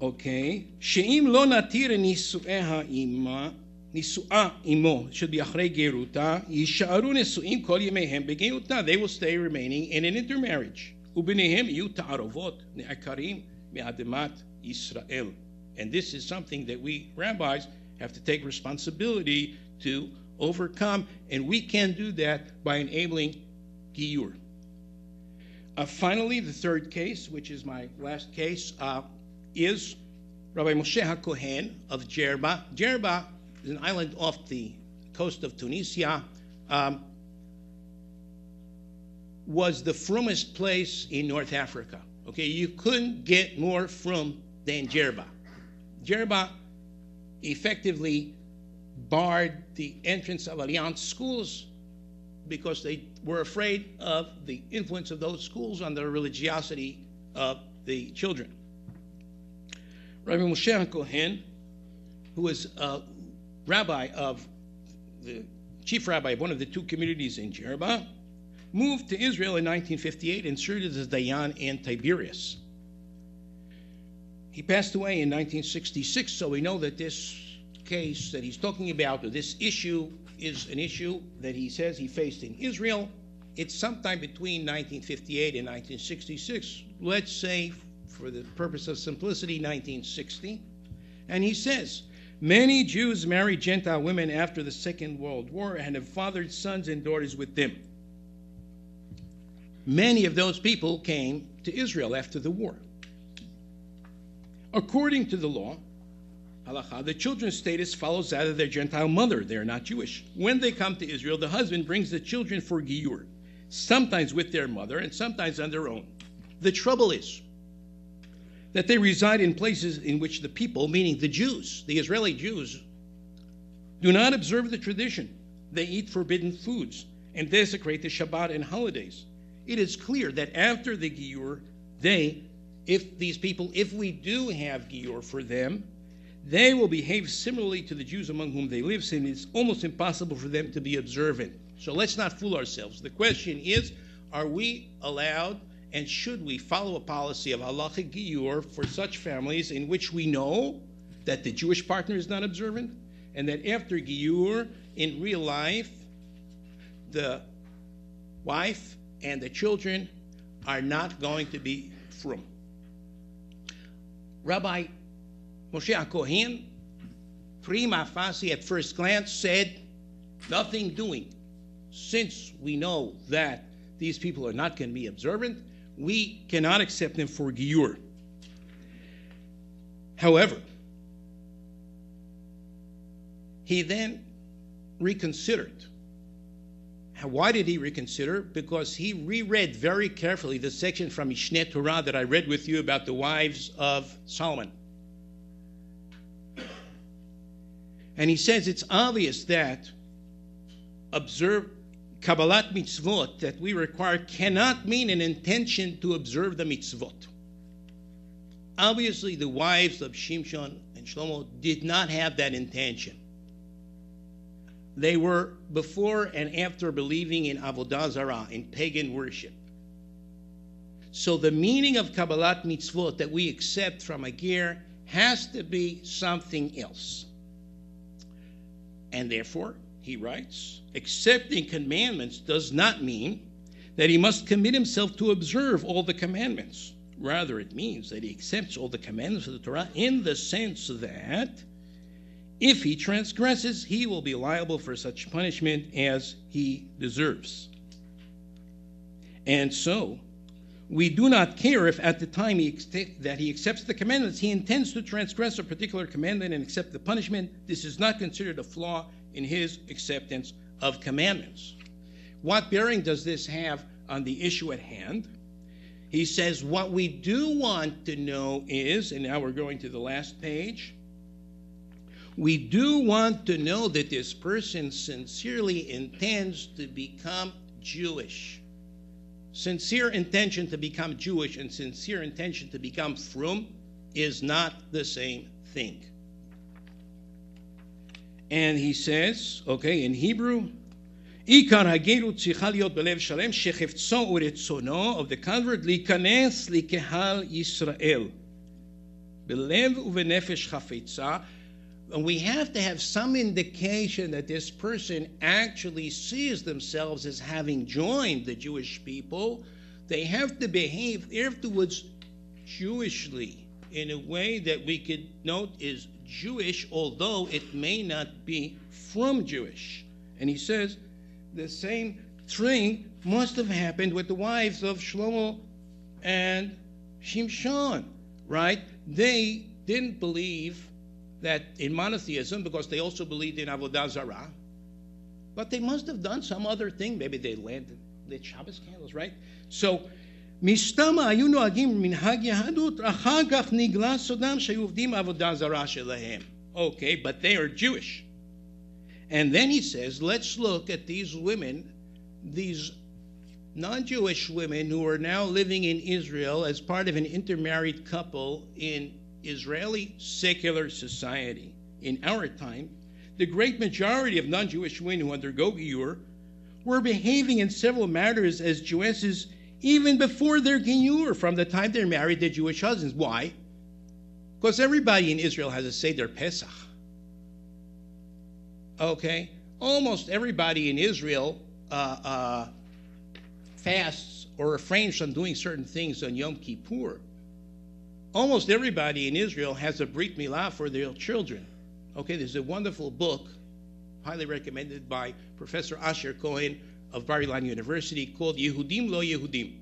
Okay. She'im lo natir nisu'eha ima, nisu'a imo, should be achrei geruta, yisha'aru nesu'im kol yemehem begeruta. They will stay remaining in an intermarriage. Ubinehem yu ta'arovot ne'akarim me'ademat Yisrael. And this is something that we rabbis have to take responsibility to overcome, and we can do that by enabling Giur. Finally, the third case, which is my last case, is Rabbi Moshe HaKohen of Jerba. Jerba is an island off the coast of Tunisia. Was the frumest place in North Africa. Okay, you couldn't get more frum than Jerba. Jerba effectively barred the entrance of Alliance schools because they were afraid of the influence of those schools on the religiosity of the children. Rabbi Moshe HaKohen, who was a rabbi of the chief rabbi of one of the two communities in Jerba, moved to Israel in 1958 and served as a dayan in Tiberias. He passed away in 1966, so we know that this case that he's talking about, or this issue, is an issue that he says he faced in Israel. It's sometime between 1958 and 1966. Let's say, for the purpose of simplicity, 1960. And he says, many Jews married Gentile women after the Second World War and have fathered sons and daughters with them. Many of those people came to Israel after the war. According to the law, halacha, the children's status follows that of their Gentile mother. They are not Jewish. When they come to Israel, the husband brings the children for Giyur, sometimes with their mother and sometimes on their own. The trouble is that they reside in places in which the people, meaning the Jews, the Israeli Jews, do not observe the tradition. They eat forbidden foods and desecrate the Shabbat and holidays. It is clear that after the Giyur, if we do have Giyur for them, they will behave similarly to the Jews among whom they live, since it's almost impossible for them to be observant. So let's not fool ourselves. The question is, are we allowed and should we follow a policy of halachic Giyur for such families in which we know that the Jewish partner is not observant, and that after Giyur, in real life, the wife and the children are not going to be from. Rabbi Moshe HaKohen, prima facie at first glance, said, nothing doing. Since we know that these people are not going to be observant, we cannot accept them for Giyur. However, he then reconsidered. Why did he reconsider? Because he reread very carefully the section from Mishneh Torah that I read with you about the wives of Solomon. And he says it's obvious that observe Kabbalat mitzvot that we require cannot mean an intention to observe the mitzvot. Obviously, the wives of Shimshon and Shlomo did not have that intention. They were before and after believing in Avodah Zarah, in pagan worship. So the meaning of Kabbalat mitzvot that we accept from a ger has to be something else. And therefore, he writes, accepting commandments does not mean that he must commit himself to observe all the commandments. Rather, it means that he accepts all the commandments of the Torah in the sense that if he transgresses, he will be liable for such punishment as he deserves. And so, we do not care if at the time that he accepts the commandments, he intends to transgress a particular commandment and accept the punishment. This is not considered a flaw in his acceptance of commandments. What bearing does this have on the issue at hand? He says, what we do want to know is, and now we're going to the last page, we do want to know that this person sincerely intends to become Jewish. Sincere intention to become Jewish and sincere intention to become frum is not the same thing. And he says, okay, in Hebrew, Ikar hagelut tzricha liot belev shalem shechefzo uretzono of the convert likanes likehal Yisrael belev uvenefesh chafetza. And we have to have some indication that this person actually sees themselves as having joined the Jewish people. They have to behave afterwards Jewishly in a way that we could note is Jewish, although it may not be from Jewish. And he says the same thing must have happened with the wives of Shlomo and Shimshon, right? They didn't believe that in monotheism, because they also believed in Avodah Zarah, but they must have done some other thing. Maybe they lit Shabbos candles, right? So, okay, but they are Jewish. And then he says, let's look at these women, these non-Jewish women who are now living in Israel as part of an intermarried couple in Israeli secular society. In our time, the great majority of non-Jewish women who undergo Giyur were behaving in several matters as Jewesses even before their Giyur, from the time they married their Jewish husbands. Why? Because everybody in Israel has a Seder Pesach. Okay? Almost everybody in Israel fasts or refrains from doing certain things on Yom Kippur. Almost everybody in Israel has a Brit Milah for their children. Okay, there's a wonderful book, highly recommended by Professor Asher Cohen of Bar Ilan University, called Yehudim Lo Yehudim.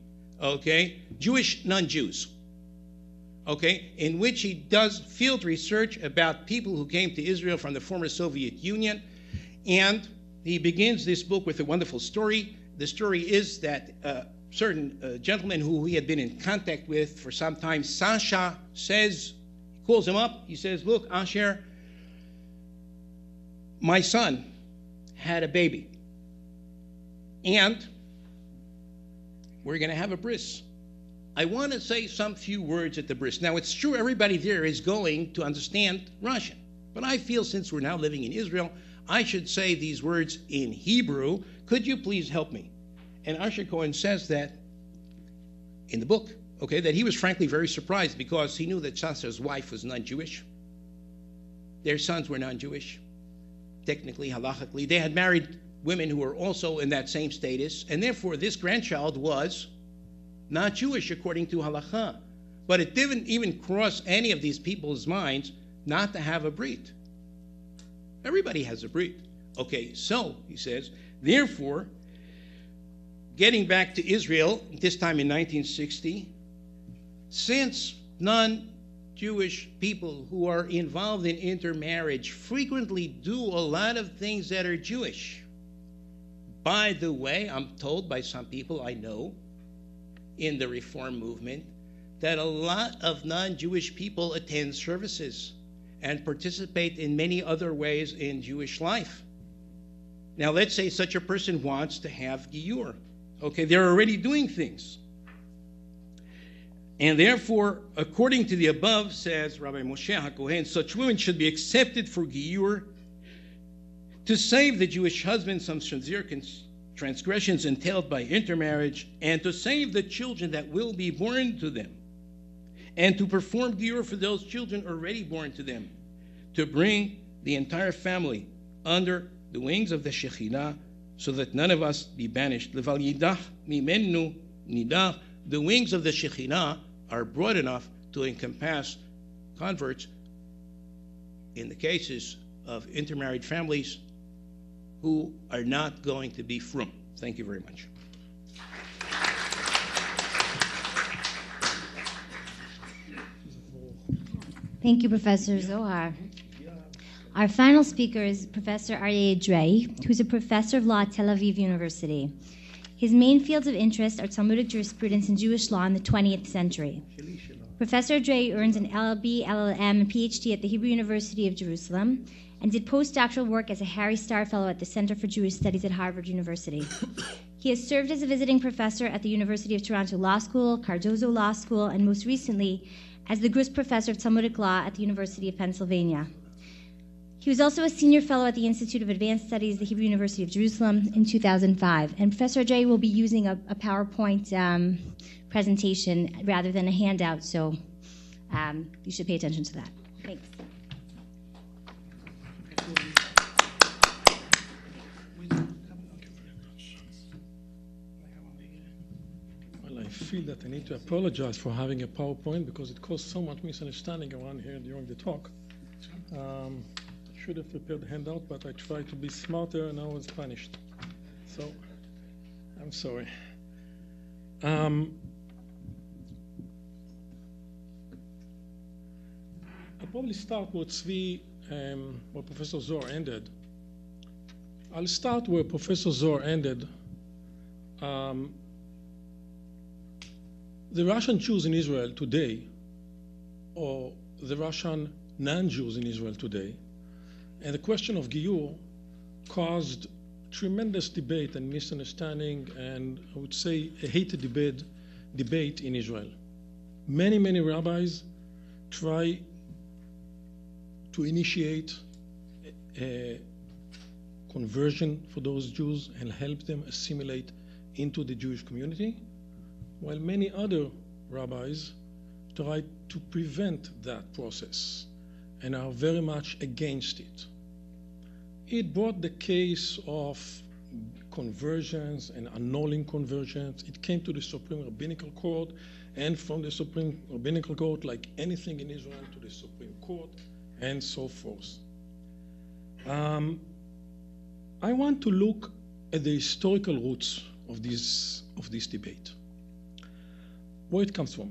Okay, Jewish non-Jews. okay, in which he does field research about people who came to Israel from the former Soviet Union. And he begins this book with a wonderful story. The story is that certain gentleman who he had been in contact with for some time, Sasha, says, he calls him up, he says, look, Asher, my son had a baby, and we're going to have a bris. I want to say some few words at the bris. Now, it's true everybody there is going to understand Russian, but I feel since we're now living in Israel, I should say these words in Hebrew. Could you please help me? And Asher Cohen says that in the book, okay, that he was frankly very surprised because he knew that Sasha's wife was non-Jewish. Their sons were non-Jewish. Technically, halachically, they had married women who were also in that same status, and therefore this grandchild was not Jewish according to halacha. But it didn't even cross any of these people's minds not to have a brit. Everybody has a brit. Okay, so, he says, therefore, getting back to Israel, this time in 1960, since none Jewish people who are involved in intermarriage frequently do a lot of things that are Jewish. By the way, I'm told by some people I know in the Reform movement that a lot of non-Jewish people attend services and participate in many other ways in Jewish life. Now, let's say such a person wants to have Giyur. Okay, they're already doing things. And therefore, according to the above, says Rabbi Moshe HaKohen, such women should be accepted for Giyur to save the Jewish husbands from severe transgressions entailed by intermarriage, and to save the children that will be born to them, and to perform Giyur for those children already born to them, to bring the entire family under the wings of the Shekhinah, so that none of us be banished. Leval yidach mimenu nidach. The wings of the Shekhinah are broad enough to encompass converts in the cases of intermarried families who are not going to be frum. Thank you very much. Thank you, Professor Zohar. Our final speaker is Professor Aryeh Drey, who's a professor of law at Tel Aviv University. His main fields of interest are Talmudic jurisprudence and Jewish law in the 20th century. Professor Drey earns an LLB, LLM, and PhD at the Hebrew University of Jerusalem, and did postdoctoral work as a Harry Starr Fellow at the Center for Jewish Studies at Harvard University. He has served as a visiting professor at the University of Toronto Law School, Cardozo Law School, and most recently as the Grist Professor of Talmudic Law at the University of Pennsylvania. He was also a senior fellow at the Institute of Advanced Studies at the Hebrew University of Jerusalem in 2005. And Professor Drey will be using a PowerPoint presentation rather than a handout, so you should pay attention to that. Thanks. Well, I feel that I need to apologize for having a PowerPoint because it caused so much misunderstanding around here during the talk. Should have prepared the handout, but I tried to be smarter and I was punished. So, I'm sorry. I'll probably start with where Professor Zohar ended. I'll start where Professor Zohar ended. The Russian Jews in Israel today, or the Russian non-Jews in Israel today, and the question of Giyur caused tremendous debate and misunderstanding, and I would say a heated debate in Israel. Many, many rabbis try to initiate a conversion for those Jews and help them assimilate into the Jewish community, while many other rabbis try to prevent that process and are very much against it. It brought the case of conversions and annulling conversions. It came to the Supreme Rabbinical Court, and from the Supreme Rabbinical Court, like anything in Israel, to the Supreme Court, and so forth. I want to look at the historical roots of this debate, where it comes from.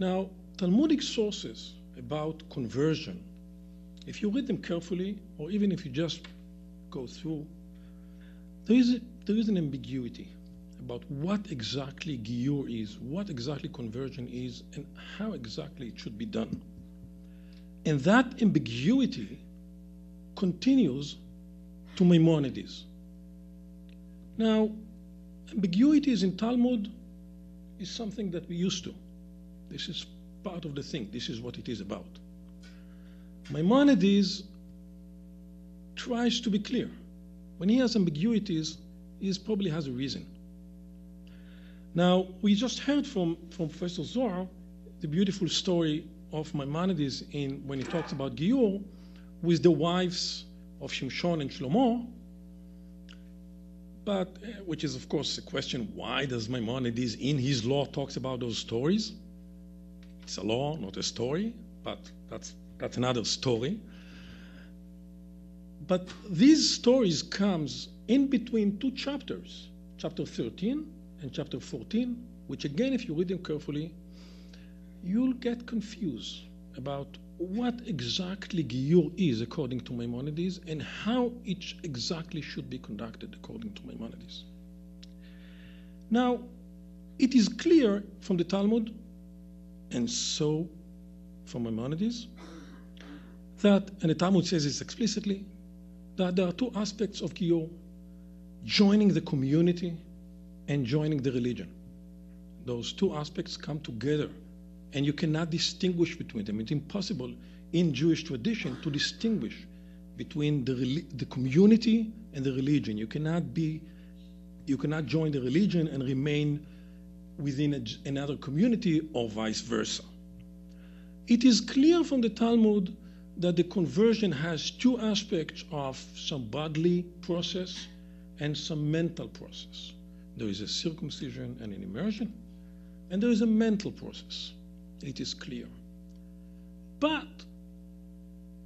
Now, Talmudic sources about conversion, if you read them carefully, or even if you just go through, there is an ambiguity about what exactly Giur is, what exactly conversion is, and how exactly it should be done. And that ambiguity continues to Maimonides. Now, ambiguities in Talmud is something that we used to. This is part of the thing. This is what it is about. Maimonides tries to be clear. When he has ambiguities, he probably has a reason. Now, we just heard from Professor Zohar the beautiful story of Maimonides when he talks about Giur with the wives of Shimshon and Shlomo, but which is, of course, a question, why does Maimonides in his law talks about those stories? It's a law, not a story, but that's another story. But these stories comes in between two chapters, chapter 13 and chapter 14, which again, if you read them carefully, you'll get confused about what exactly Giur is according to Maimonides and how it exactly should be conducted according to Maimonides. Now, it is clear from the Talmud, and so from Maimonides, that, and the Talmud says this explicitly, that there are two aspects of Giur: joining the community and joining the religion. Those two aspects come together, and you cannot distinguish between them. It's impossible in Jewish tradition to distinguish between the community and the religion. You cannot join the religion and remain within another community or vice versa. It is clear from the Talmud that the conversion has two aspects of some bodily process and some mental process. There is a circumcision and an immersion, and there is a mental process. It is clear. But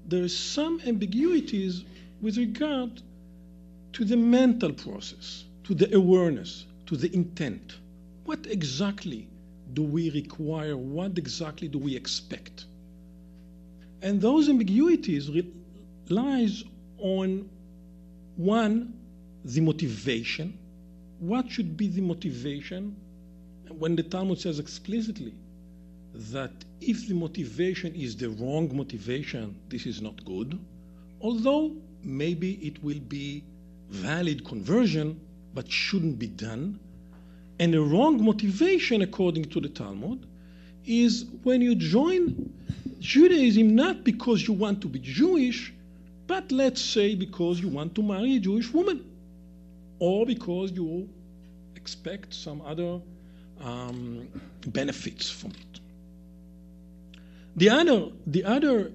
there is some ambiguities with regard to the mental process, to the awareness, to the intent. What exactly do we require? What exactly do we expect? And those ambiguities relies on, one, the motivation. What should be the motivation? When the Talmud says explicitly that if the motivation is the wrong motivation, this is not good, although maybe it will be valid conversion, but shouldn't be done. And the wrong motivation, according to the Talmud, is when you join Judaism not because you want to be Jewish, but let's say because you want to marry a Jewish woman, or because you expect some other benefits from it. The other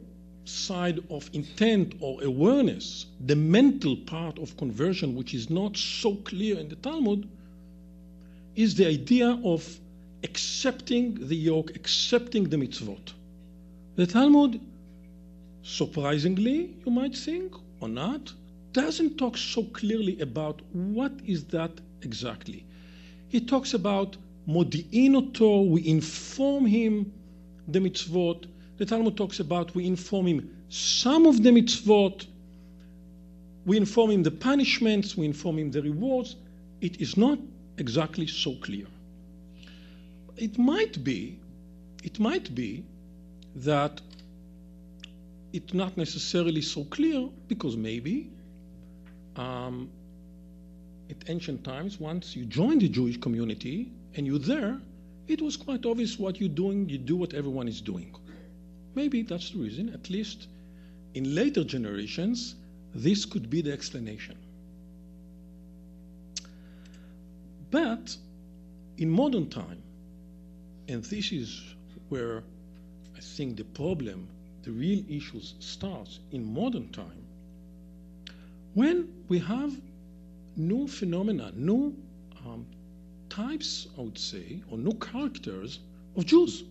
side of intent or awareness, the mental part of conversion, which is not so clear in the Talmud, is the idea of accepting the yoke, accepting the mitzvot. The Talmud, surprisingly, you might think, or not, doesn't talk so clearly about what is that exactly. He talks about modi'inoto, we inform him the mitzvot. The Talmud talks about we inform him some of the mitzvot, we inform him the punishments, we inform him the rewards. It is not exactly so clear. It might be that it's not necessarily so clear because maybe at ancient times, once you joined the Jewish community and you're there, it was quite obvious what you're doing. You do what everyone is doing. Maybe that's the reason. At least in later generations, this could be the explanation. But in modern time, and this is where I think the problem, the real issues starts in modern time, when we have new phenomena, new types, I would say, or new characters of Jews.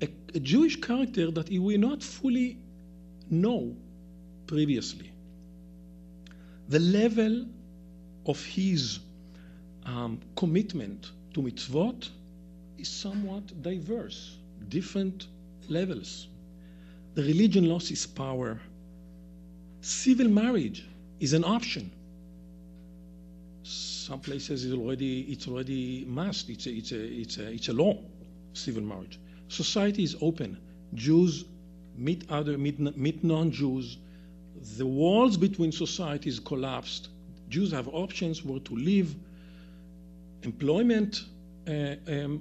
A Jewish character that we not fully know previously. The level of his commitment to mitzvot is somewhat diverse, different levels. The religion loses power. Civil marriage is an option. Some places it's already must. It's a law, civil marriage. Society is open. Jews meet non-Jews. The walls between societies collapsed. Jews have options where to live, employment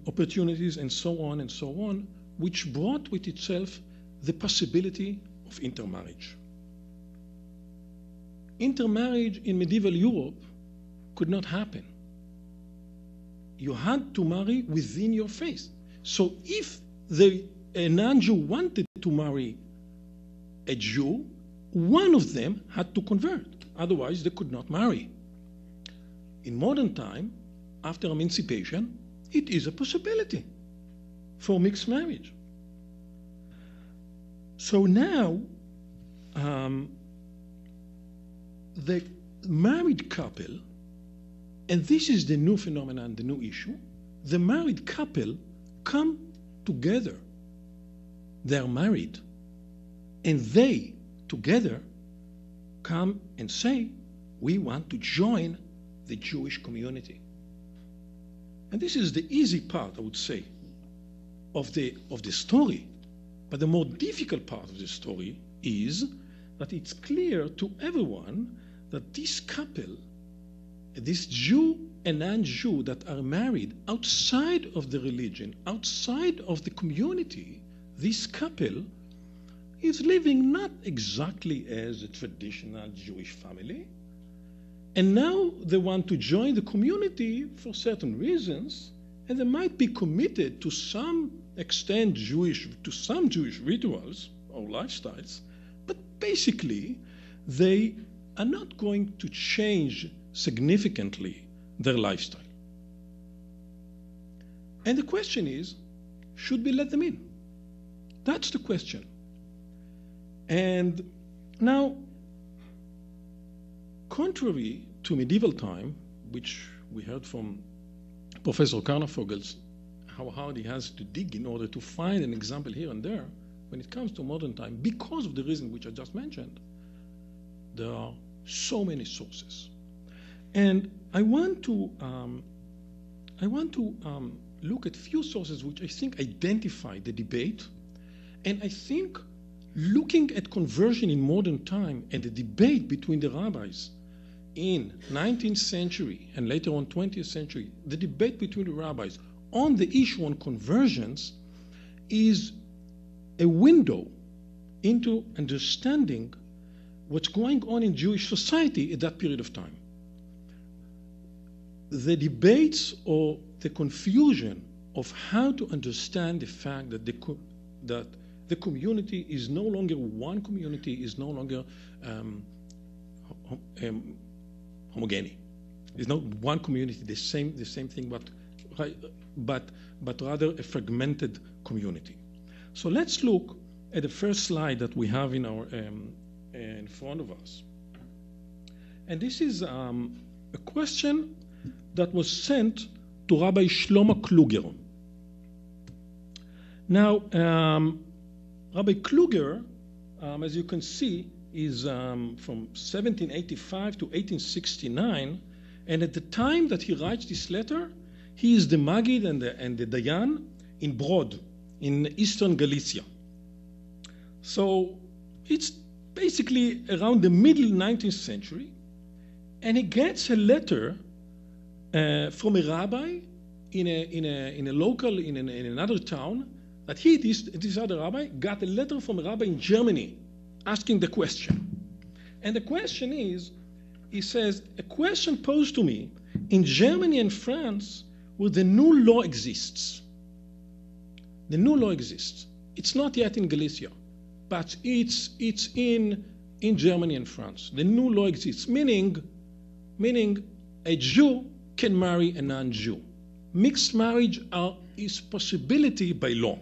opportunities, and so on, which brought with itself the possibility of intermarriage. Intermarriage in medieval Europe could not happen. You had to marry within your faith. So if a non-Jew wanted to marry a Jew, one of them had to convert. Otherwise, they could not marry. In modern time, after emancipation, it is a possibility for mixed marriage. So now, the married couple, and this is the new phenomenon, the new issue, the married couple come together. They are married, and they together come and say, we want to join the Jewish community. And this is the easy part, I would say, of the story. But the more difficult part of the story is that it's clear to everyone that this couple, this Jew and non-Jew that are married outside of the religion, outside of the community, this couple is living not exactly as a traditional Jewish family, and now they want to join the community for certain reasons, and they might be committed to some extent to some Jewish rituals or lifestyles, but basically they are not going to change significantly their lifestyle. And the question is, should we let them in? That's the question. And now, contrary to medieval time, which we heard from Professor Kanarfogel, how hard he has to dig in order to find an example here and there, when it comes to modern time, because of the reason which I just mentioned, there are so many sources. And I want to look at few sources which I think identify the debate, and I think looking at conversion in modern time and the debate between the rabbis in 19th century and later on 20th century, the debate between the rabbis on the issue on conversions is a window into understanding what's going on in Jewish society at that period of time. The debates or the confusion of how to understand the fact that the community is no longer one community, is no longer homogeneous. It's not one community, the same thing, but rather a fragmented community. So let's look at the first slide that we have in our in front of us. And this is a question that was sent to Rabbi Shlomo Kluger. Now, Rabbi Kluger, as you can see, is from 1785 to 1869, and at the time that he writes this letter, he is the Maggid and the Dayan in Brod, in eastern Galicia. So it's basically around the middle 19th century, and he gets a letter from a rabbi in another town, that this other rabbi got a letter from a rabbi in Germany asking the question. And the question is, he says, a question posed to me in Germany and France where the new law exists. The new law exists. It's not yet in Galicia, but it's in Germany and France. The new law exists, meaning a Jew can marry a non-Jew. Mixed marriage is a possibility by law.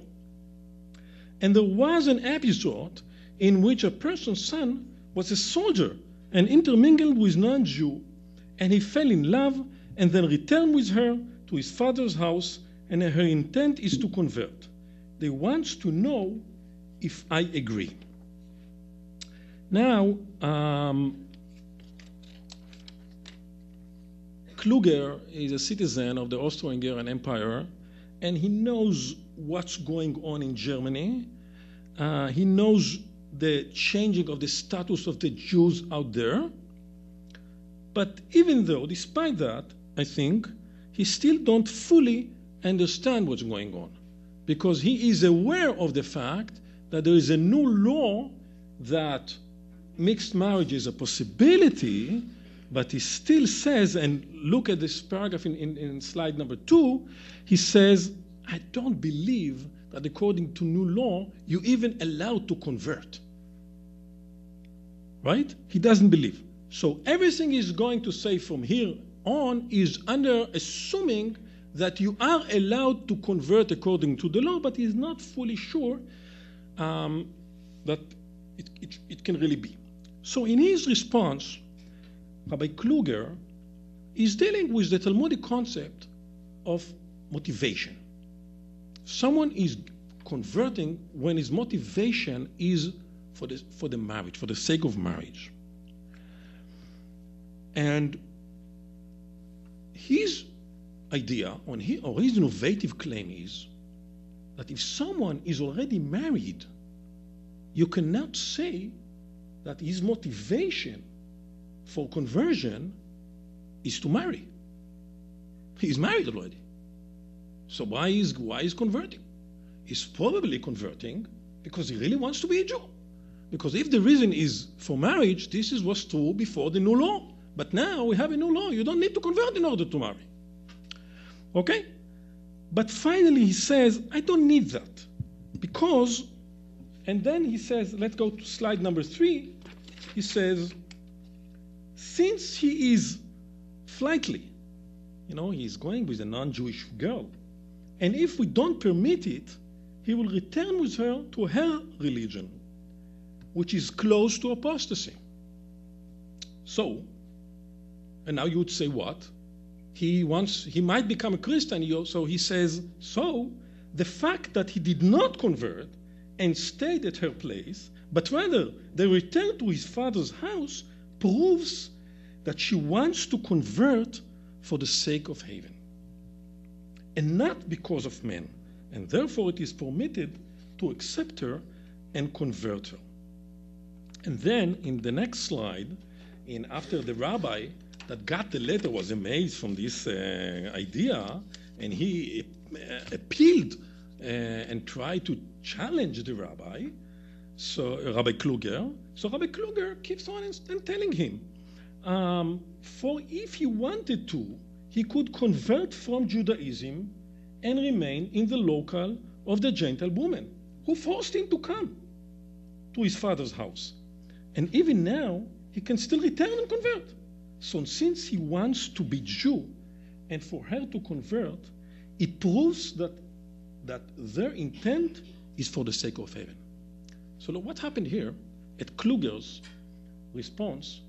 And there was an episode in which a person's son was a soldier and intermingled with non-Jew, and he fell in love and then returned with her to his father's house and her intent is to convert. They want to know if I agree. Now, Kluger is a citizen of the Austro-Hungarian Empire, and he knows what's going on in Germany. He knows the changing of the status of the Jews out there. But even though, despite that, I think, he still don't fully understand what's going on, because he is aware of the fact that there is a new law that mixed marriage is a possibility, but he still says, and look at this paragraph in slide number 2, he says, I don't believe that according to new law, you're even allowed to convert, right? He doesn't believe. So everything he's going to say from here on is under assuming that you are allowed to convert according to the law, but he's not fully sure that it can really be. So in his response, Rabbi Kluger is dealing with the Talmudic concept of motivation. Someone is converting when his motivation is for the marriage, for the sake of marriage. And his idea, or his innovative claim is that if someone is already married, you cannot say that his motivation for conversion is to marry. He's married already. So why is converting? He's probably converting because he really wants to be a Jew. Because if the reason is for marriage, this was true before the new law. But now we have a new law. You don't need to convert in order to marry. Okay? But finally he says, I don't need that. Because, and then he says, let's go to slide number 3. He says, since he is flightly, he's going with a non-Jewish girl, and if we don't permit it, he will return with her to her religion, which is close to apostasy. So, and now you would say what? He might become a Christian, so he says, so the fact that he did not convert and stayed at her place, but rather they returned to his father's house, proves that she wants to convert for the sake of heaven, and not because of men, and therefore it is permitted to accept her and convert her. And then in the next slide, after the rabbi that got the letter was amazed from this idea, and he appealed and tried to challenge the rabbi, Rabbi Kluger. So Rabbi Kluger keeps on and telling him, for if he wanted to, he could convert from Judaism and remain in the local of the Gentile woman, who forced him to come to his father's house. And even now, he can still return and convert. So since he wants to be Jew, and for her to convert, it proves that their intent is for the sake of heaven. So look, what happened here at Kluger's response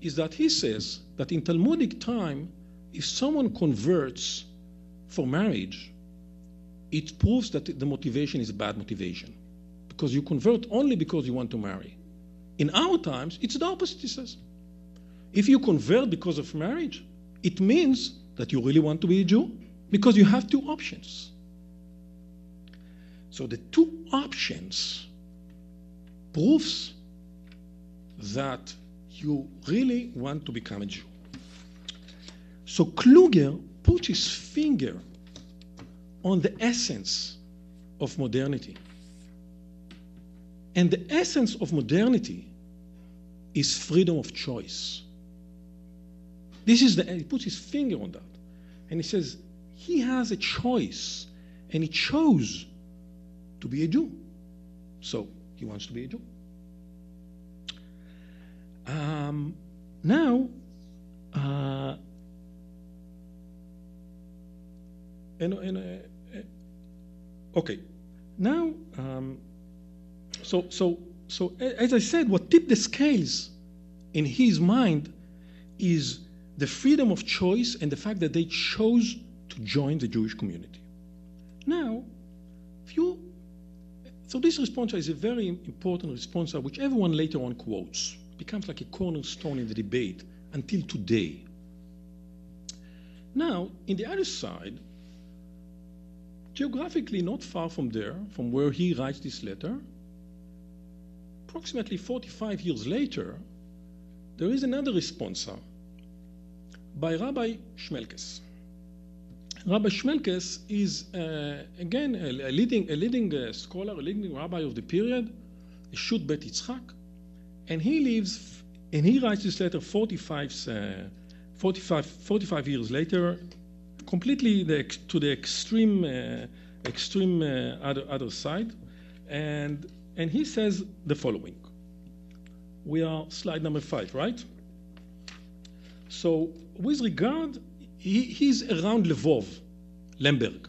is that he says that in Talmudic time, if someone converts for marriage, it proves that the motivation is a bad motivation, because you convert only because you want to marry. In our times, it's the opposite, he says. If you convert because of marriage, it means that you really want to be a Jew, because you have two options. So the two options proves that you really want to become a Jew. So Kluger puts his finger on the essence of modernity. And the essence of modernity is freedom of choice. He puts his finger on that. And he says, he has a choice, and he chose to be a Jew. So he wants to be a Jew. So as I said, what tipped the scales in his mind is the freedom of choice and the fact that they chose to join the Jewish community. Now, so this responsa is a very important responsa which everyone later on quotes. It becomes like a cornerstone in the debate until today. Now, in the other side, geographically not far from there, from where he writes this letter, approximately 45 years later, there is another responsa by Rabbi Schmelkes. Rabbi Schmelkes is, again, a leading scholar, a leading rabbi of the period, Yeshut Bet Yitzchak, and he writes this letter 45 years later, completely to the extreme, other side, and he says the following. We are slide number 5, right? So with regard, he's around Lvov, Lemberg,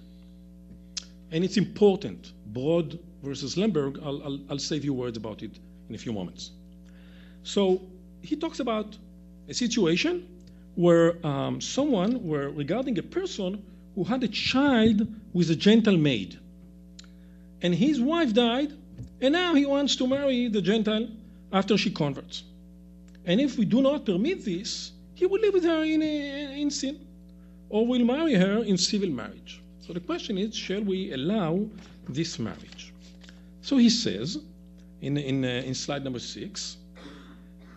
and it's important. Brod versus Lemberg, I'll save you words about it in a few moments. So he talks about a situation where regarding a person who had a child with a Gentile maid, and his wife died, and now he wants to marry the Gentile after she converts. And if we do not permit this, he will live with her in sin, or will marry her in civil marriage. So the question is, shall we allow this marriage? So he says, in slide number 6,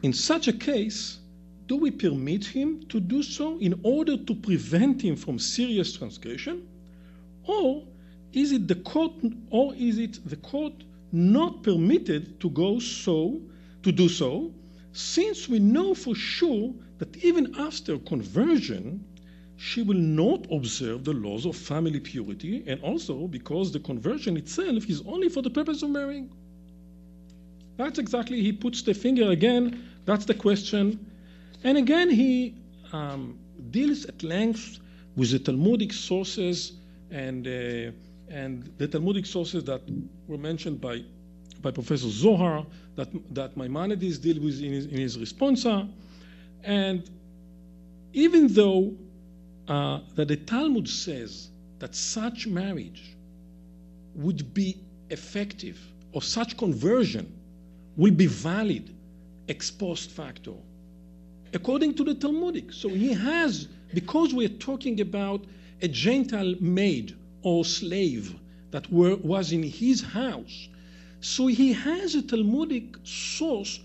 in such a case, do we permit him to do so in order to prevent him from serious transgression, or is it the court not permitted to do so, since we know for sure that even after conversion, she will not observe the laws of family purity, and also because the conversion itself is only for the purpose of marrying. That's exactly, he puts the finger again, that's the question. And again, he deals at length with the Talmudic sources and the Talmudic sources that were mentioned by Professor Zohar, that Maimonides deals with in his responsa. And even though that the Talmud says that such marriage would be effective, or such conversion will be valid ex post facto, according to the Talmudic. So he has, because we're talking about a Gentile maid or slave that was in his house, so he has a Talmudic source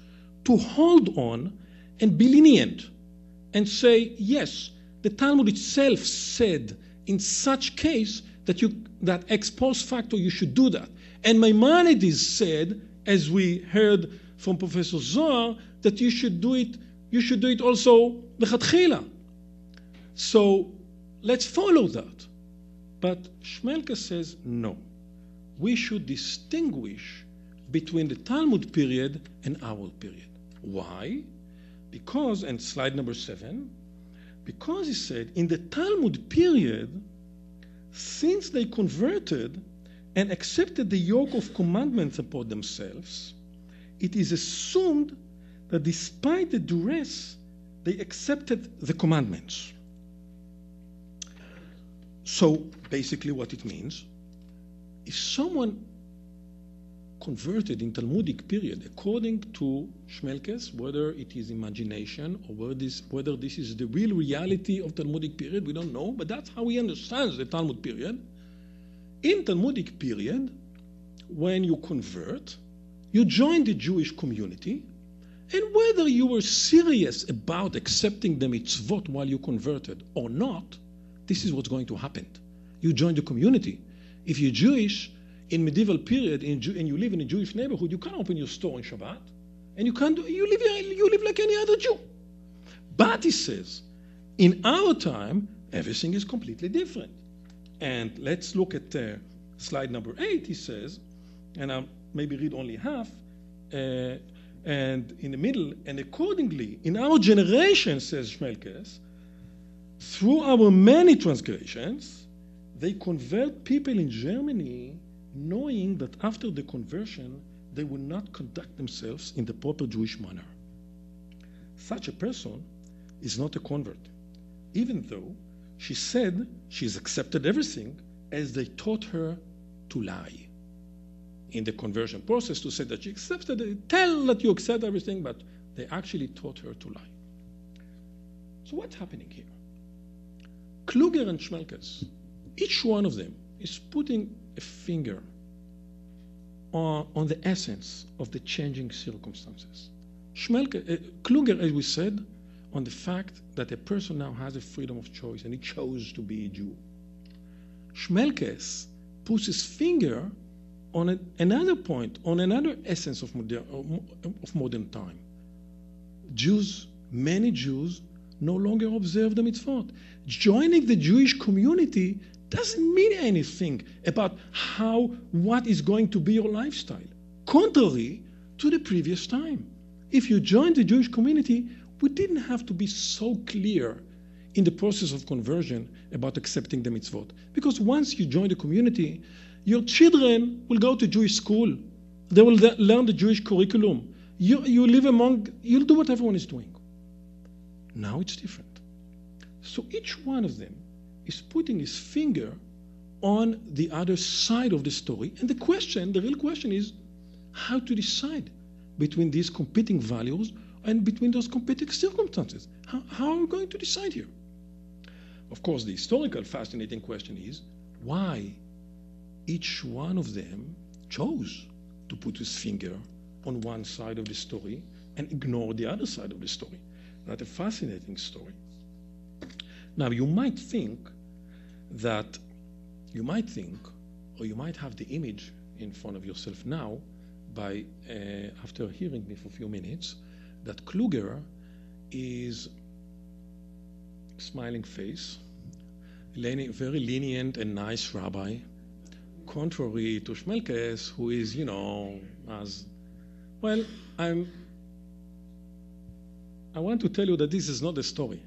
to hold on and be lenient and say, yes, the Talmud itself said in such case that ex post facto you should do that. And Maimonides said, as we heard from Professor Zohar, that you should do it also lechatchila. So let's follow that. But Schmelke says, no, we should distinguish between the Talmud period and our period. Why? Because, and slide number 7, because he said, in the Talmud period, since they converted and accepted the yoke of commandments upon themselves, it is assumed that despite the duress, they accepted the commandments. So basically what it means, if someone converted in Talmudic period, according to Schmelkes, whether it is imagination or whether this is the real reality of Talmudic period, we don't know, but that's how he understands the Talmud period. In Talmudic period, when you convert, you join the Jewish community, and whether you were serious about accepting the mitzvot while you converted or not, this is what's going to happen. You join the community. If you're Jewish, in medieval period, and you live in a Jewish neighborhood, you can't open your store on Shabbat, and you live like any other Jew. But he says, in our time, everything is completely different. And let's look at slide number 8, he says, and I'll maybe read only half, and in the middle, and accordingly, in our generation, says Schmelkes, through our many transgressions, they convert people in Germany knowing that after the conversion, they will not conduct themselves in the proper Jewish manner. Such a person is not a convert, even though she said she's accepted everything as they taught her to lie in the conversion process, to say that she accepted it, tell that you accept everything, but they actually taught her to lie. So what's happening here? Kluger and Schmelkes, each one of them is putting a finger on the essence of the changing circumstances. Kluger, as we said, on the fact that a person now has a freedom of choice and he chose to be a Jew. Schmelkes puts his finger on another point, on another essence of modern time. Jews, many Jews, no longer observe the mitzvot. Joining the Jewish community doesn't mean anything about what is going to be your lifestyle, contrary to the previous time. If you joined the Jewish community, we didn't have to be so clear in the process of conversion about accepting the mitzvot. Because once you join the community, your children will go to Jewish school. They will learn the Jewish curriculum. You live among, you'll do what everyone is doing. Now it's different. So each one of them is putting his finger on the other side of the story. And the question, the real question is how to decide between these competing values and between those competing circumstances. How are we going to decide here? Of course, the historical fascinating question is why each one of them chose to put his finger on one side of the story and ignore the other side of the story. That's a fascinating story. Now, you might have the image in front of yourself now after hearing me for a few minutes, that Kluger is smiling face, very lenient and nice rabbi, contrary to Schmelkes, who is, I want to tell you that this is not the story.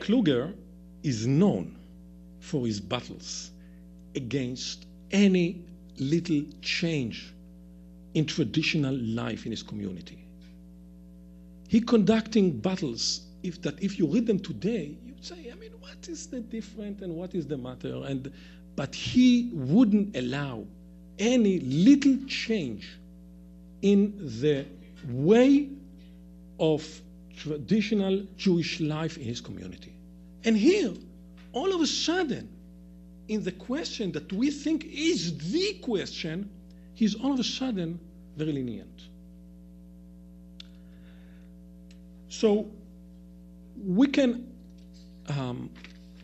Kluger is known for his battles against any little change in traditional life in his community. He conducting battles if you read them today, you'd say, what is the different and what is the matter? But he wouldn't allow any little change in the way of traditional Jewish life in his community. And here, all of a sudden, in the question that we think is the question, he's all of a sudden very lenient. So we can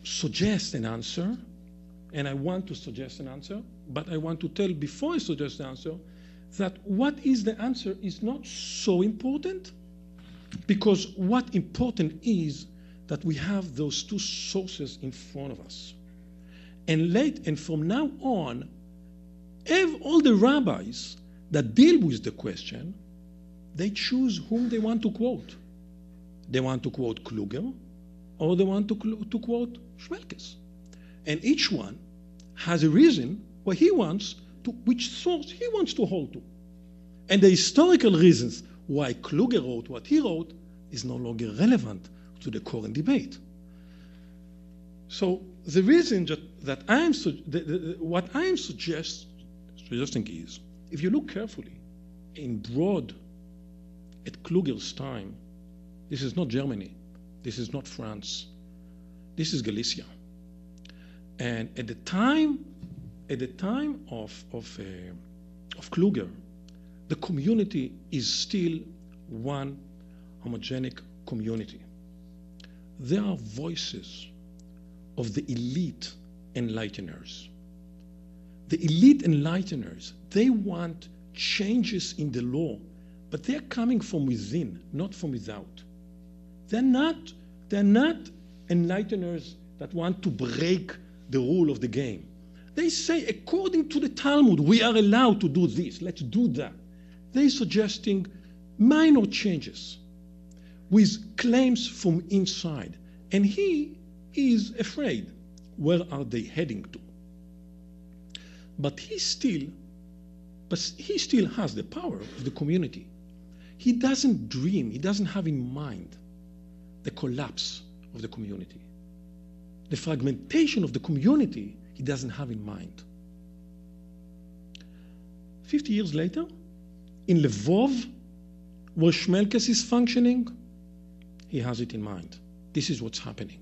suggest an answer, and I want to suggest an answer, but I want to tell before I suggest the answer that what is the answer is not so important, because what important is that we have those two sources in front of us. And from now on, all the rabbis that deal with the question, they choose whom they want to quote. They want to quote Kluger, or they want to quote Schmelkes. And each one has a reason why which source he wants to hold to. And the historical reasons why Kluger wrote what he wrote is no longer relevant to the current debate. So the reason what I am suggesting is, if you look carefully in broad at Kluger's time, this is not Germany. This is not France. This is Galicia. And at the time of Kluger, the community is still one homogenic community. There are voices of the elite enlighteners. The elite enlighteners, they want changes in the law, but they are coming from within, not from without. They're not enlighteners that want to break the rule of the game. They say, according to the Talmud, we are allowed to do this. Let's do that. They're suggesting minor changes with claims from inside. And he is afraid. Where are they heading to? But he still has the power of the community. He doesn't dream. He doesn't have in mind the collapse of the community. The fragmentation of the community he doesn't have in mind. 50 years later, in Lvov, where Shmelkes is functioning, he has it in mind. This is what's happening.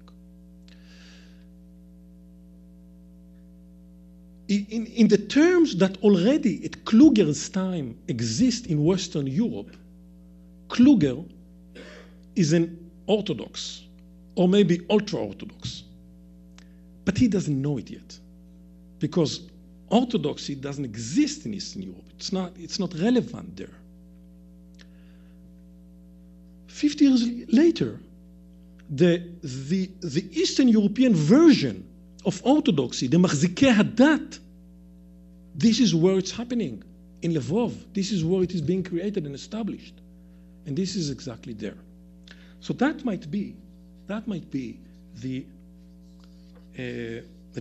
In the terms that already at Kluger's time exist in Western Europe, Kluger is an Orthodox, or maybe ultra-Orthodox. But he doesn't know it yet, because Orthodoxy doesn't exist in Eastern Europe. It's not relevant there. 50 years later, the Eastern European version of Orthodoxy, the Machzikei Hadat, this is where it's happening, in Lvov. This is where it is being created and established. And this is exactly there. So that might be the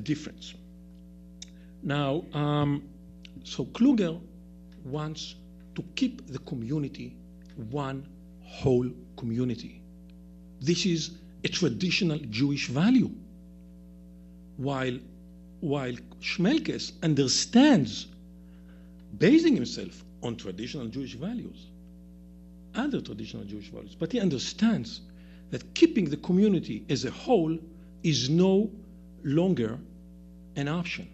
difference. Now, so Kluger wants to keep the community one whole community. This is a traditional Jewish value. While Schmelkes understands, basing himself on traditional Jewish values, other traditional Jewish values, but he understands that keeping the community as a whole is no longer an option.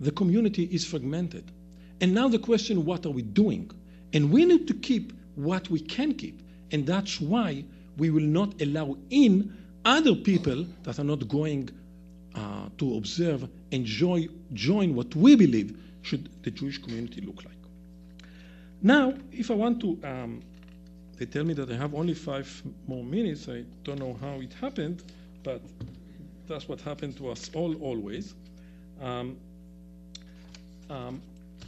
The community is fragmented. And now the question, what are we doing? And we need to keep what we can keep. And that's why we will not allow in other people that are not going to observe and join what we believe should the Jewish community look like. Now, if I want to, they tell me that I have only 5 more minutes. I don't know how it happened, but that's what happened to us all always.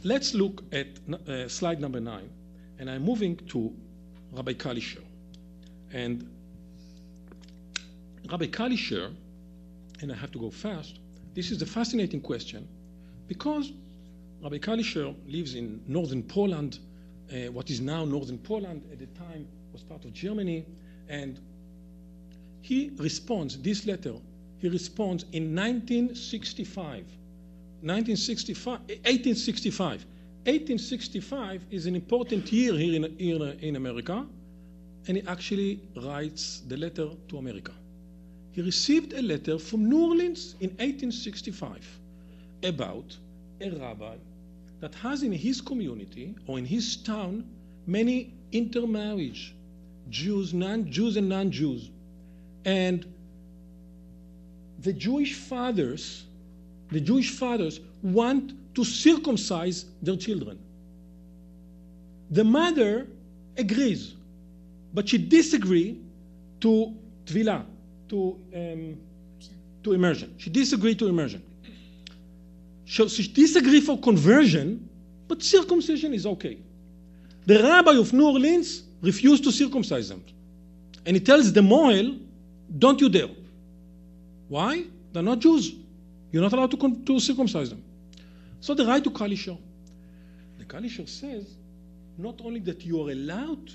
Let's look at slide number 9, and I'm moving to Rabbi Kalischer. And Rabbi Kalischer, and I have to go fast, this is a fascinating question, because Rabbi Kalischer lives in northern Poland, what is now northern Poland, at the time was part of Germany, and he responds, this letter, he responds in 1865. 1865 is an important year here in America, and he actually writes the letter to America. He received a letter from New Orleans in 1865 about a rabbi that has in his community or in his town many intermarriage, Jews, non-Jews and non-Jews. And the Jewish fathers want to circumcise their children. The mother agrees, but she disagrees to Tvila, to immersion. She disagreed to immersion. So she disagreed for conversion, but circumcision is okay. The rabbi of New Orleans refused to circumcise them. And he tells the Moel, don't you dare. Why? They're not Jews. You're not allowed to circumcise them. So they write to Kalischer. The Kalischer says, not only that you are allowed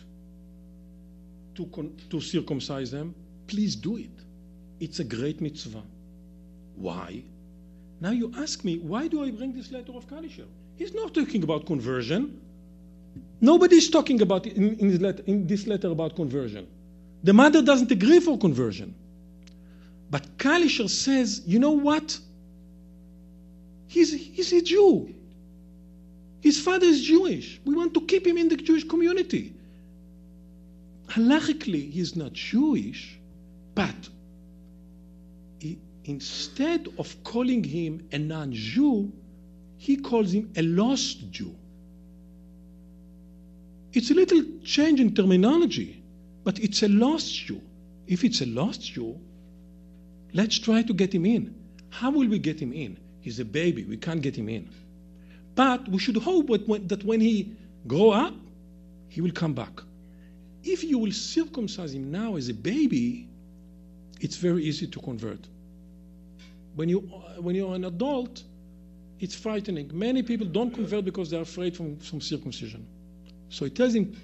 to circumcise them, please do it. It's a great mitzvah. Why? Now you ask me, why do I bring this letter of Kalischer? He's not talking about conversion. Nobody's talking about in this letter about conversion. The mother doesn't agree for conversion. But Kalischer says, you know what? He's a Jew. His father is Jewish. We want to keep him in the Jewish community. Halachically, he's not Jewish, but instead of calling him a non-Jew, he calls him a lost Jew. It's a little change in terminology, but it's a lost Jew. If it's a lost Jew, let's try to get him in. How will we get him in? He's a baby. We can't get him in. But we should hope that when he grows up, he will come back. If you will circumcise him now as a baby, it's very easy to convert. When you're an adult, it's frightening. Many people don't convert because they're afraid from circumcision. So he tells him,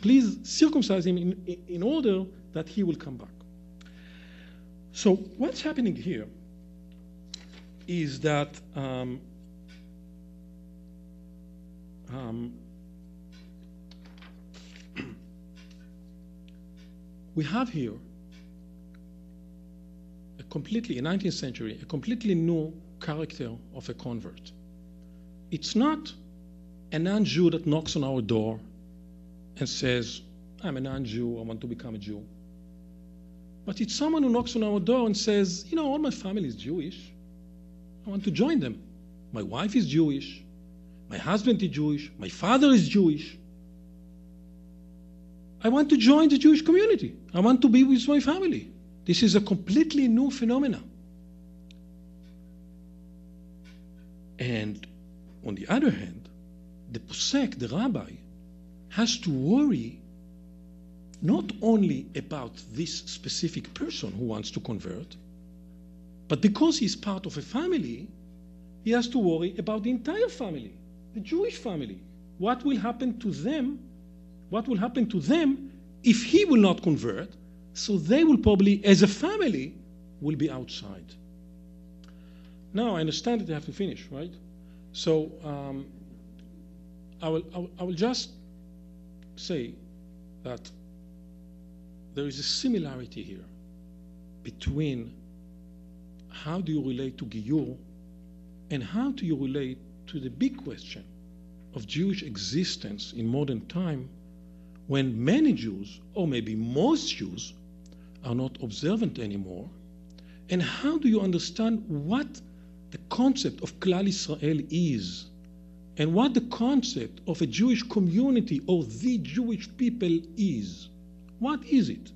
please circumcise him in order that he will come back. So what's happening here is that we have here a completely, in 19th century, a completely new character of a convert. It's not a non-Jew that knocks on our door and says, I'm a non-Jew, I want to become a Jew. But it's someone who knocks on our door and says, you know, all my family is Jewish. I want to join them. My wife is Jewish. My husband is Jewish. My father is Jewish. I want to join the Jewish community. I want to be with my family. This is a completely new phenomenon. And on the other hand, the posek, the rabbi, has to worry not only about this specific person who wants to convert, but because he's part of a family, he has to worry about the entire family, the Jewish family. What will happen to them? What will happen to them if he will not convert? So they will probably, as a family, will be outside. Now, I understand that I have to finish, right? So I will just say that there is a similarity here between how do you relate to Giyur and how do you relate to the big question of Jewish existence in modern time, when many Jews, or maybe most Jews, are not observant anymore, and how do you understand what the concept of Klal Yisrael is, and what the concept of a Jewish community or the Jewish people is? What is it?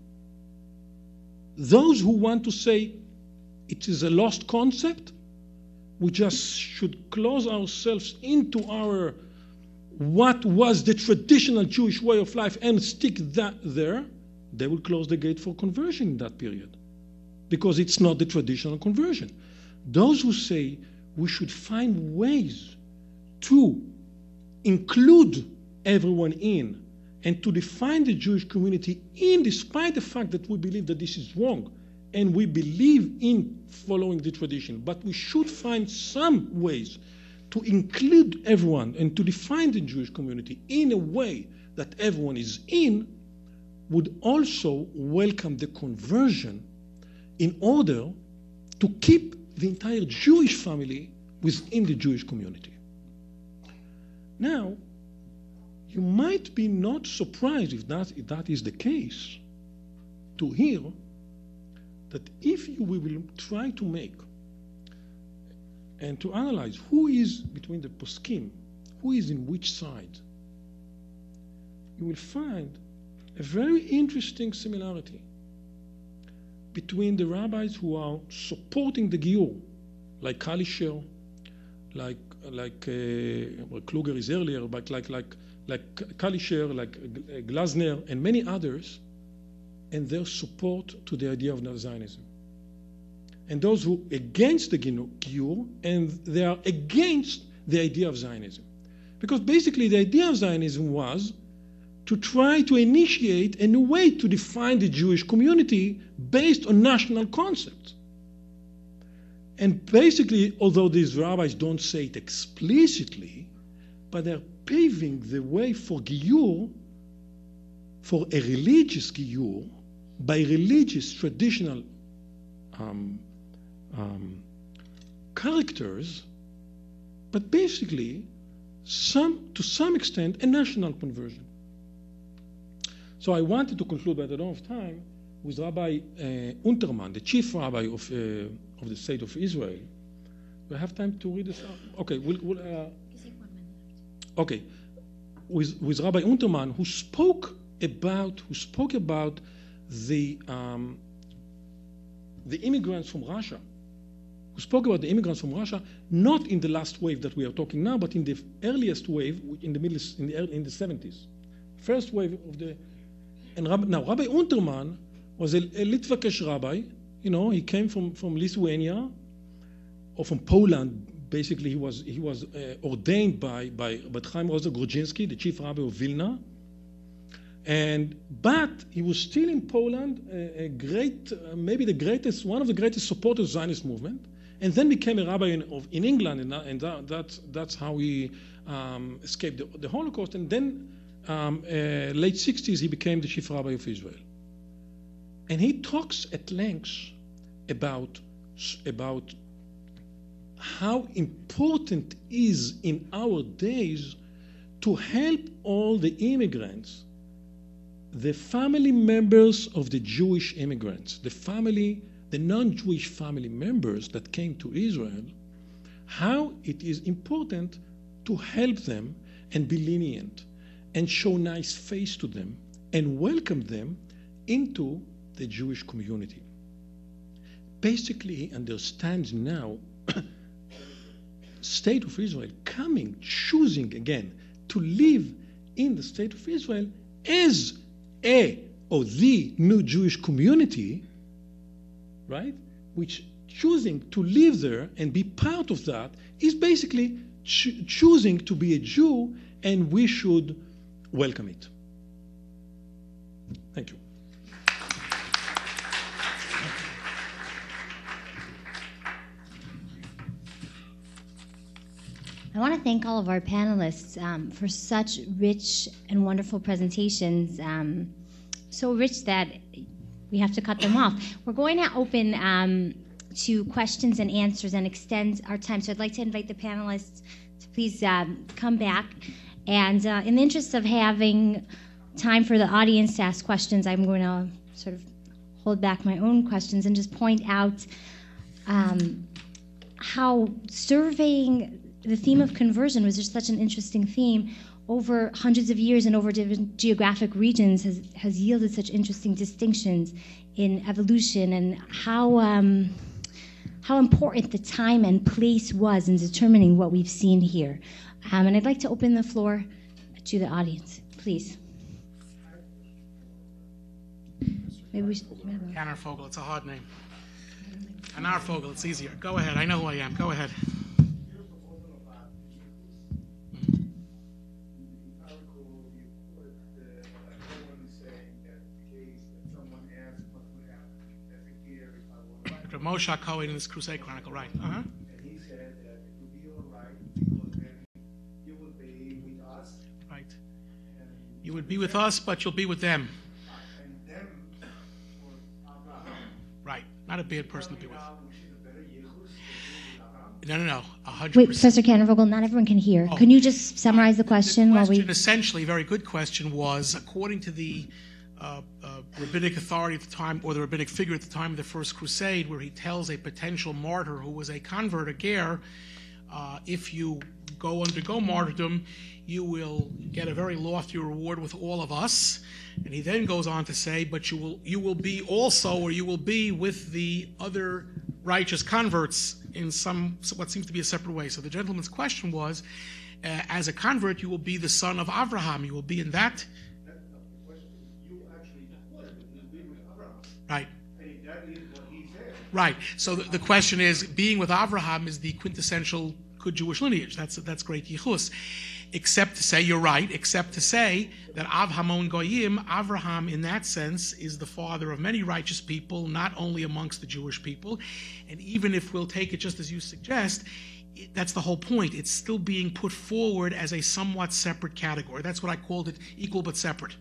Those who want to say it is a lost concept, we just should close ourselves into our what was the traditional Jewish way of life and stick that there, they will close the gate for conversion in that period, because it's not the traditional conversion. Those who say we should find ways to include everyone in and to define the Jewish community in despite the fact that we believe that this is wrong and we believe in following the tradition, but we should find some ways to include everyone and to define the Jewish community in a way that everyone is in, would also welcome the conversion in order to keep the entire Jewish family within the Jewish community. Now, you might be not surprised if that is the case, to hear that if you will try to make and to analyze who is between the poskim, who is in which side, you will find a very interesting similarity between the rabbis who are supporting the Giyur, like Kalischer, like Kluger is earlier, but like Kalischer, like Glasner, and many others, and their support to the idea of Zionism. And those who against the Giyur, and they are against the idea of Zionism. Because basically the idea of Zionism was to try to initiate a new way to define the Jewish community based on national concepts. And basically, although these rabbis don't say it explicitly, but they're paving the way for Giyur, for a religious Giyur, by religious traditional characters, but basically, to some extent, a national conversion. So I wanted to conclude, but I don't have time, with Rabbi Unterman, the chief rabbi of the state of Israel. Do I have time to read this out? Okay, we'll is it 1 minute? Okay, with Rabbi Unterman, who spoke about the immigrants from Russia, who spoke about the immigrants from Russia, not in the last wave that we are talking now, but in the earliest wave in the 70s, first wave of the. And now Rabbi Unterman was a Litvakesh rabbi. You know, he came from Lithuania or from Poland. Basically, he was ordained by Chaim Ozer Grudzinski, the chief rabbi of Vilna. But he was still in Poland, maybe one of the greatest supporters of the Zionist movement. and then became a rabbi in England, and that's how he escaped the Holocaust. And then late 60s, he became the chief rabbi of Israel. And he talks at length about how important is in our days to help all the immigrants, the family members of the Jewish immigrants, the non-Jewish family members that came to Israel, how it is important to help them and be lenient and show nice face to them and welcome them into the Jewish community. Basically, he understands now state of Israel coming, choosing again to live in the state of Israel as the new Jewish community, right? Which choosing to live there and be part of that is basically choosing to be a Jew, and we should welcome it. Thank you. I want to thank all of our panelists for such rich and wonderful presentations, so rich that we have to cut them off. We're going to open to questions and answers and extend our time, so I'd like to invite the panelists to please come back. And in the interest of having time for the audience to ask questions, I'm going to sort of hold back my own questions and just point out how surveying the theme of conversion was just such an interesting theme over hundreds of years and over different geographic regions has yielded such interesting distinctions in evolution, and how important the time and place was in determining what we've seen here. And I'd like to open the floor to the audience, please. Maybe we should. Kanarfogel, it's a hard name. Kanarfogel, it's easier. Go ahead, I know who I am, go ahead. Moshe Cohen in his Crusade Chronicle, right? Uh-huh. And he said that it would be all right because then you will be with us. Right. You would be with us, but you'll be with them. And them for Abraham. Right. Not a bad person to be with. No. 100%. Wait, Professor Kanarfogel, not everyone can hear. Oh. Can you just summarize the question? The question, essentially, a very good question, was according to the rabbinic authority at the time, or the rabbinic figure at the time of the First Crusade, where he tells a potential martyr who was a convert, a ger, if you undergo martyrdom, you will get a very lofty reward with all of us. And he then goes on to say, but you will be also, or you will be with the other righteous converts in some, what seems to be a separate way. So the gentleman's question was, as a convert, you will be the son of Avraham. You will be in that. Right. Right. So the question is, being with Avraham is the quintessential good Jewish lineage. That's great yichus. Except to say, you're right, except to say that Av Hamon Goyim, Avraham in that sense is the father of many righteous people, not only amongst the Jewish people. And even if we'll take it just as you suggest, that's the whole point. It's still being put forward as a somewhat separate category. That's what I called it, equal but separate.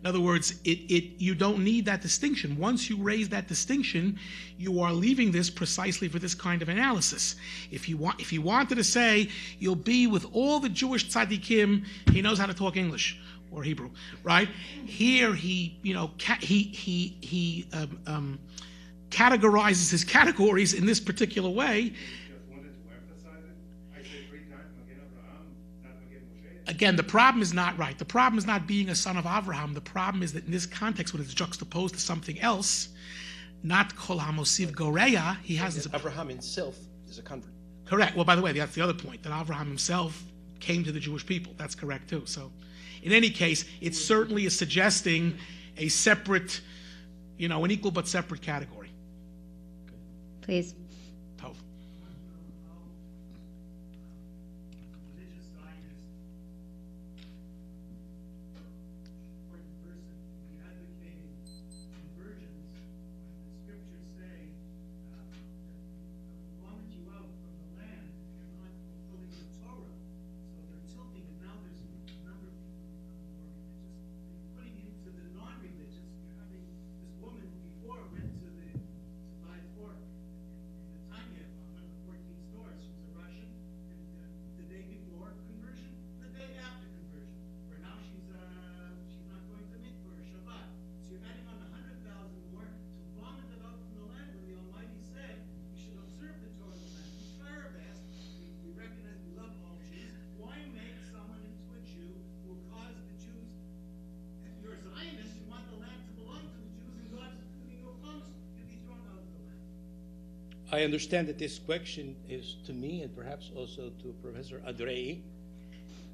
In other words, you don't need that distinction. Once you raise that distinction, you are leaving this precisely for this kind of analysis. If he wanted to say, you'll be with all the Jewish tzaddikim, he knows how to talk English or Hebrew, right? Here he categorizes his categories in this particular way. Again, the problem is not right. The problem is not being a son of Avraham. The problem is that in this context, when it's juxtaposed to something else, not Kol HaMosiv Goreya, he hasn't. Avraham himself is a convert. Correct. Well, by the way, that's the other point, that Avraham himself came to the Jewish people. That's correct, too. So in any case, it certainly is suggesting a separate, an equal but separate category. Please. I understand that this question is to me and perhaps also to Professor Andrei.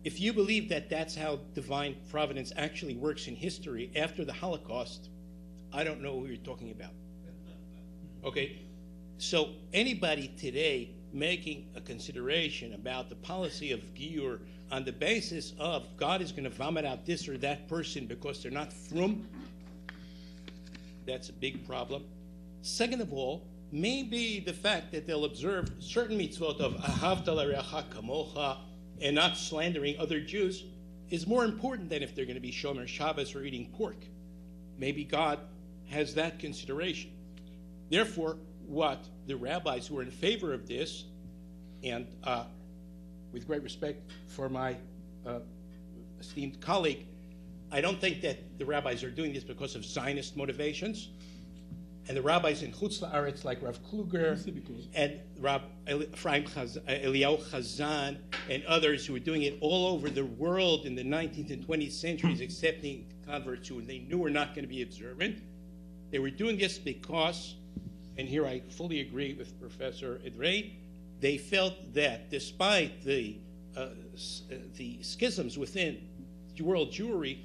If you believe that that's how divine providence actually works in history after the Holocaust, I don't know who you're talking about. Okay? So anybody today making a consideration about the policy of Giur on the basis of God is going to vomit out this or that person because they're not from, that's a big problem. Second of all, maybe the fact that they'll observe certain mitzvot of ahavta l'reacha kamocha and not slandering other Jews is more important than if they're going to be shomer Shabbos or eating pork. Maybe God has that consideration. Therefore, what the rabbis who are in favor of this, and with great respect for my esteemed colleague, I don't think that the rabbis are doing this because of Zionist motivations. And the rabbis in Chutz La'aretz, like Rav Kluger and Eliyahu Hazan and others who were doing it all over the world in the 19th and 20th centuries, accepting converts who they knew were not going to be observant, they were doing this because, and here I fully agree with Professor Edrei, they felt that despite the schisms within world Jewry,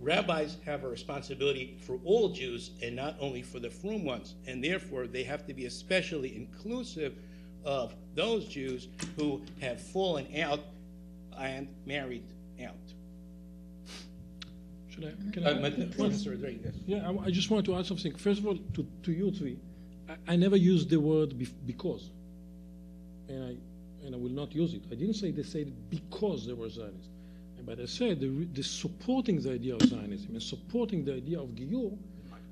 rabbis have a responsibility for all Jews and not only for the frum ones, and therefore they have to be especially inclusive of those Jews who have fallen out and married out. Should I? Can I? Professor Drake, yes. Yeah, I just wanted to add something. First of all, to you three, I never used the word because, and I will not use it. I didn't say they said because they were Zionists. But I said the supporting the idea of Zionism and supporting the idea of Giur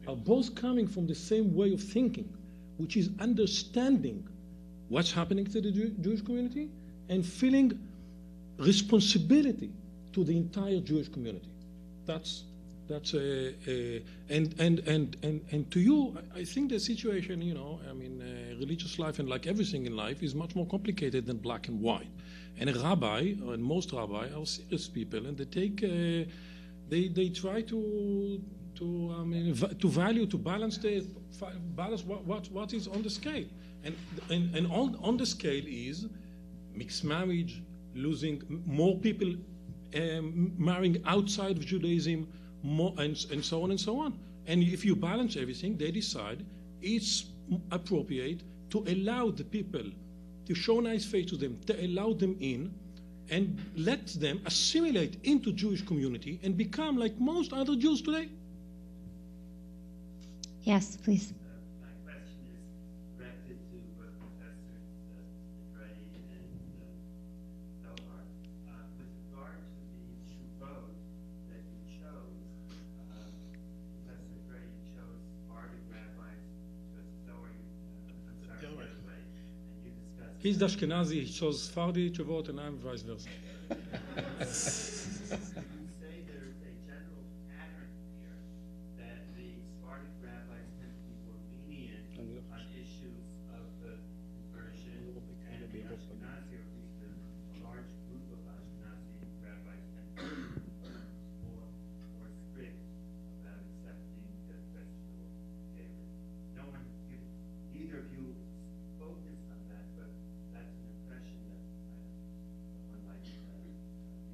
are both coming from the same way of thinking, which is understanding what's happening to the Jewish community and feeling responsibility to the entire Jewish community. That's a and to you, I think the situation, you know, I mean, religious life and like everything in life is much more complicated than black and white. And a rabbi, or most rabbi, are serious people, and they take, they try to value, to balance the what is on the scale, and on the scale is mixed marriage, losing more people, marrying outside of Judaism, more, and so on and so on. And if you balance everything, they decide it's appropriate to allow the people. To show nice face to them, to allow them in, and let them assimilate into Jewish community and become like most other Jews today. Yes, please. My question is directed to both professors, Ray and Delmar. With regard to the shuvot that you chose, Professor Ray chose Sephardic rabbis to a Zohar. He's the Ashkenazi, he chose Sephardi Chuvot, and I'm vice versa. You say there is a general pattern here that the Sephardic rabbis tend to be more lenient on issues of the conversion, and the Ashkenazi, or at least a large group of Ashkenazi rabbis, tend to be more strict about accepting the vegetable favor. No one, neither of you focused on that, but that's an impression that one might be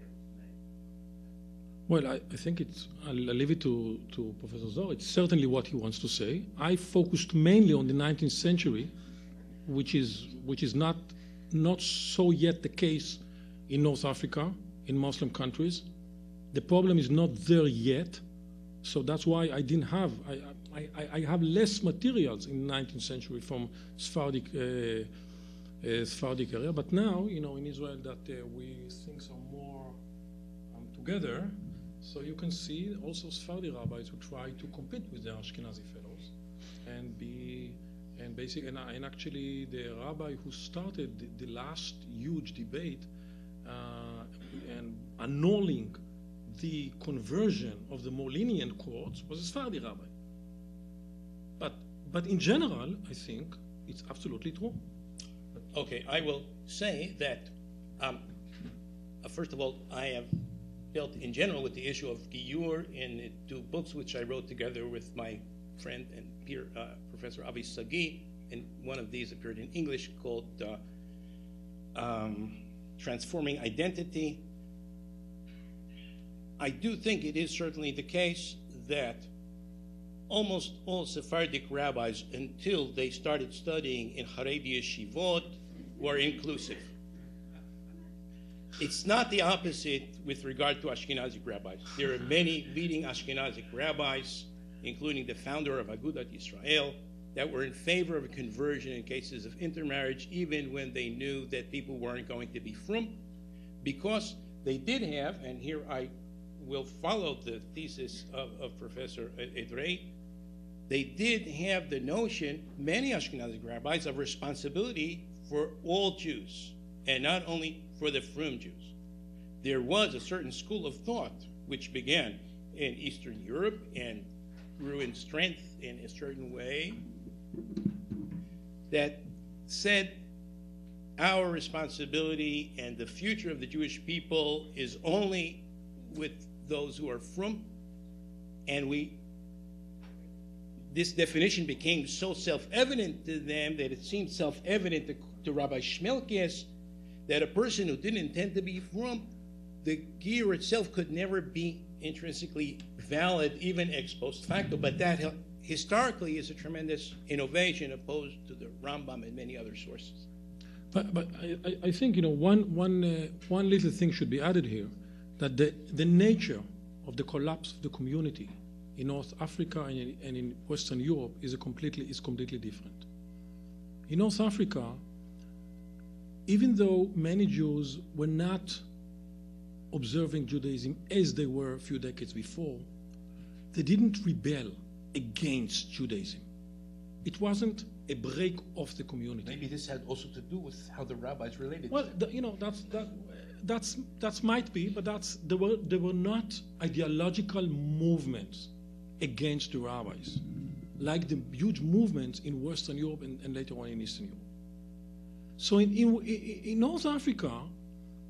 able to make. Well, I think it's, I'll leave it to Professor Zohar. It's certainly what he wants to say. I focused mainly on the 19th century, which is not so yet the case in North Africa, in Muslim countries. The problem is not there yet, so that's why I didn't have, I have less materials in the 19th century from Sephardic Sephardic area, but now, you know, in Israel that we things are more together, so you can see also Sephardi rabbis who try to compete with the Ashkenazi fellows and be, and basically, and actually the rabbi who started the last huge debate and annulling the conversion of the more lenient courts was a Sephardi rabbi. But in general, I think it's absolutely true. Okay, I will say that, first of all, I have dealt in general with the issue of Giur in two books which I wrote together with my friend and peer, Professor Avi Sagi, and one of these appeared in English called Transforming Identity. I do think it is certainly the case that almost all Sephardic rabbis, until they started studying in Haredi Yeshivot, were inclusive. It's not the opposite with regard to Ashkenazic rabbis. There are many leading Ashkenazic rabbis, including the founder of Agudat Yisrael, that were in favor of conversion in cases of intermarriage, even when they knew that people weren't going to be frum, because they did have, and here I will follow the thesis of Professor Edrei, they did have the notion, many Ashkenazic rabbis, of responsibility for all Jews, and not only for the Frum Jews. There was a certain school of thought which began in Eastern Europe and grew in strength in a certain way that said our responsibility and the future of the Jewish people is only with those who are Frum, and this definition became so self-evident to them that it seemed self-evident to Rabbi Schmelkes that a person who didn't intend to be Frum, the gear itself could never be intrinsically valid, even ex post facto. But that historically is a tremendous innovation opposed to the Rambam and many other sources. But I think, you know, one little thing should be added here, that the nature of the collapse of the community in North Africa and in Western Europe is completely different. In North Africa, even though many Jews were not observing Judaism as they were a few decades before, they didn't rebel against Judaism. It wasn't a break of the community. Maybe this had also to do with how the rabbis related to them. Well, you know, that might be, but there were not ideological movements against the rabbis, like the huge movements in Western Europe and later on in Eastern Europe. So in North Africa,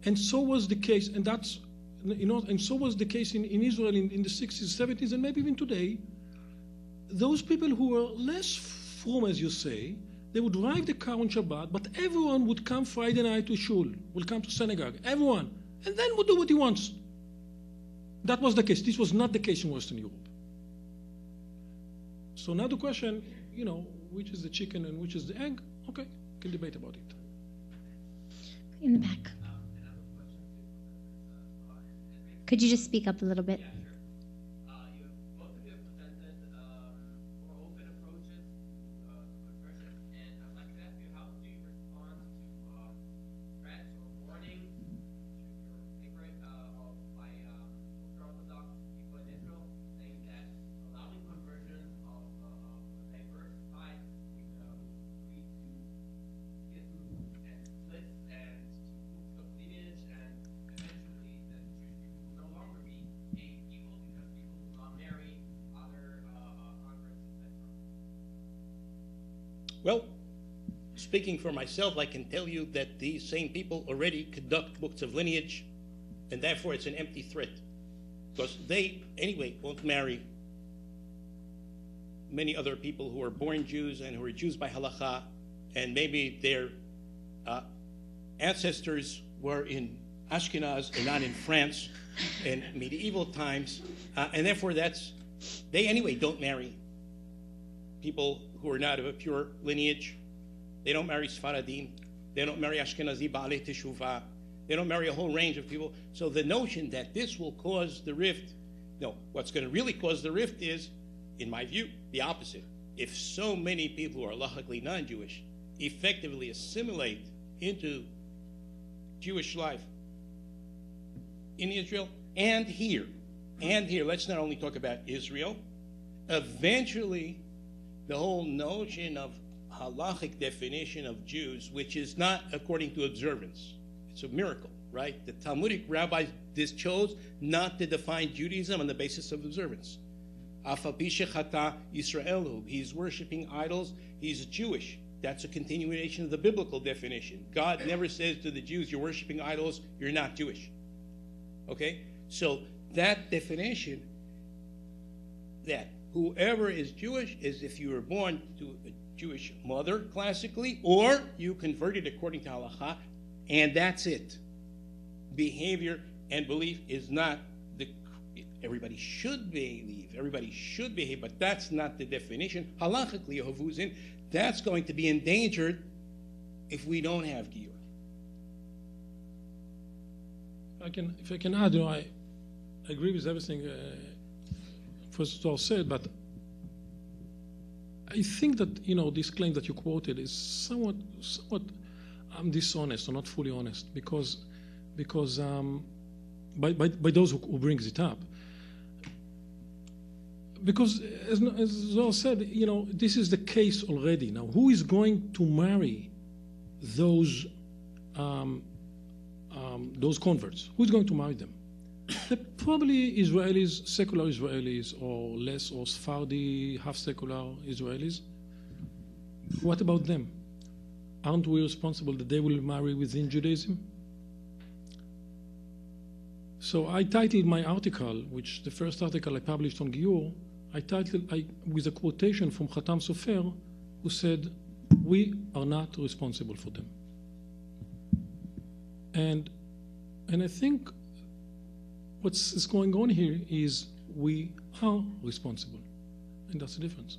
and so was the case, and that's, you know, and so was the case in Israel in the 60s, 70s, and maybe even today, those people who were less frum, as you say, they would drive the car on Shabbat, but everyone would come Friday night to shul, would come to synagogue, everyone, and then would do what he wants. That was the case. This was not the case in Western Europe. So now the question, you know, which is the chicken and which is the egg? Okay. Can debate about it. In the back. Could you just speak up a little bit? Yeah, sure. You both of you have presented more open approaches to conversion, and I'd like to ask you, how do you respond to threats or warnings by Orthodox people in Israel saying that allowing conversions of diverse sides Well, speaking for myself, I can tell you that these same people already conduct books of lineage, and therefore it's an empty threat, because they, anyway, won't marry many other people who are born Jews and who are Jews by halakha, and maybe their ancestors were in Ashkenaz and not in France in medieval times, and therefore they anyway don't marry people who are not of a pure lineage. They don't marry Sfaradim. They don't marry Ashkenazi Baalei Teshuvah. They don't marry a whole range of people. So the notion that this will cause the rift, no, what's going to really cause the rift is, in my view, the opposite. If so many people who are lachically non-Jewish effectively assimilate into Jewish life in Israel and here, let's not only talk about Israel, eventually the whole notion of halachic definition of Jews, which is not according to observance. It's a miracle, right? The Talmudic rabbis chose not to define Judaism on the basis of observance. He's worshiping idols, he's Jewish. That's a continuation of the biblical definition. God never says to the Jews, you're worshiping idols, you're not Jewish. Okay? So that definition, that whoever is Jewish is if you were born to a Jewish mother, classically, or you converted according to halakha, and that's it. Behavior and belief is not the, everybody should believe, everybody should behave, but that's not the definition. Halachically, Havuzin, that's going to be endangered if we don't have Giyur. If I can add, you know, I agree with everything First of all said, but I think that, you know, this claim that you quoted is somewhat dishonest or not fully honest, because by those who brings it up, because as Zohar said, you know, this is the case already. Now, who is going to marry those converts? Who's going to marry them? Probably Israelis, secular Israelis, or less, or Sephardi, half-secular Israelis. What about them? Aren't we responsible that they will marry within Judaism? So I titled my article, which the first article I published on Gior, with a quotation from Khatam Sofer, who said, "We are not responsible for them." And I think what's going on here is we are responsible, and that's the difference.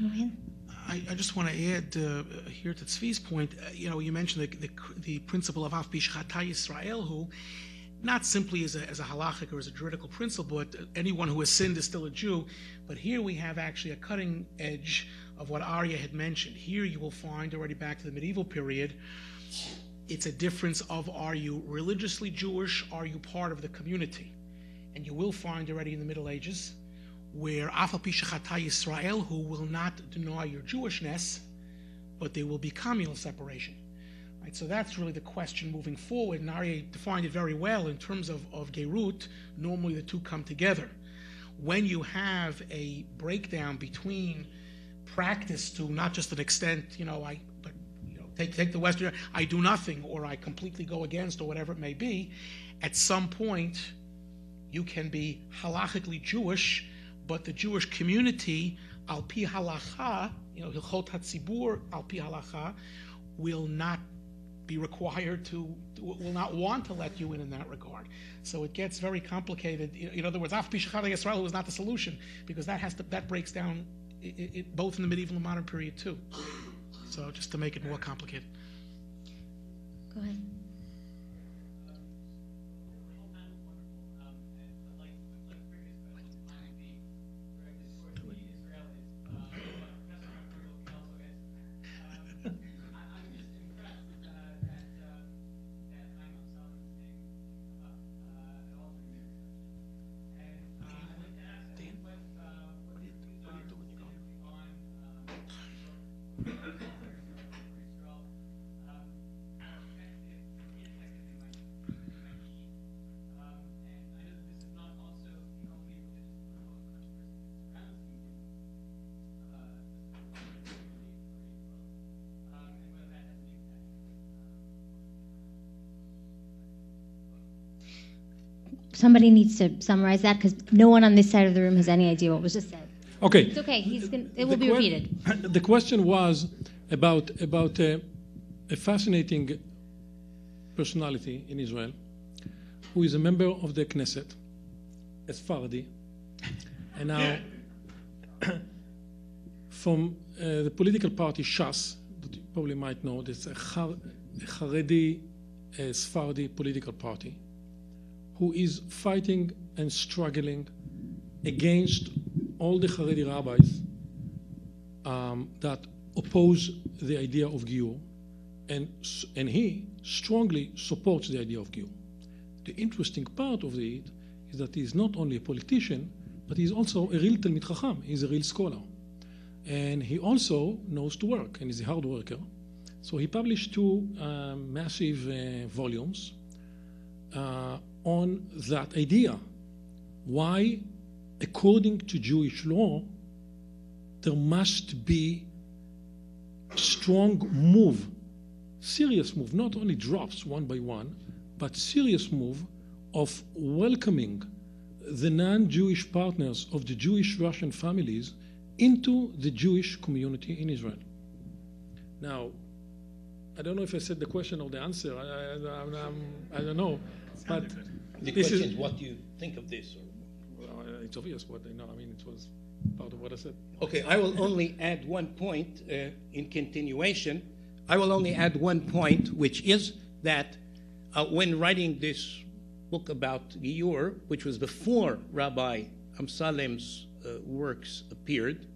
I just want to add here to Tzvi's point. You know, you mentioned the principle of Af Pi Shchata Yisrael, who not simply as a halachic or as a juridical principle, but anyone who has sinned is still a Jew. But here we have actually a cutting edge of what Arya had mentioned. Here you will find already back to the medieval period. It's a difference of, are you religiously Jewish, are you part of the community? And you will find already in the Middle Ages where Af Pi Shchata Yisrael, who will not deny your Jewishness, but there will be communal separation. Right? So that's really the question moving forward, and Aryeh defined it very well in terms of Geirut. Normally the two come together. When you have a breakdown between practice to not just an extent, you know, take the Western, I do nothing, or I completely go against, or whatever it may be, at some point you can be halachically Jewish, but the Jewish community, al pi halacha, you know, hilchot hatzibur, al pi halacha, will not be required to, will not want to let you in that regard. So it gets very complicated. In other words, Af Pi Shchata Yisrael was not the solution, because that breaks down it, both in the medieval and modern period too. So just to make it more complicated. Go ahead. Somebody needs to summarize that, because no one on this side of the room has any idea what was just said. Okay. It's okay. It will be repeated. The question was about a fascinating personality in Israel who is a member of the Knesset, a Sephardi, and now from the political party Shas, that you probably might know, it's a Haredi Sephardi political party, who is fighting and struggling against all the Haredi rabbis that oppose the idea of Giur, and he strongly supports the idea of Giur. The interesting part of it is that he is not only a politician, but he's also a real Talmid Chacham. He's a real scholar. And he also knows to work, and he's a hard worker. So he published two massive volumes on that idea, why, according to Jewish law, there must be strong move, serious move, not only drops one by one, but serious move of welcoming the non-Jewish partners of the Jewish Russian families into the Jewish community in Israel. Now, I don't know if I said the question or the answer. I don't know, but the question is what do you think of this? Well, it's obvious what I know. I mean, it was part of what I said. Okay, I will only add one point in continuation. I will only add one point, which is that when writing this book about Giur, which was before Rabbi Amsalem's works appeared,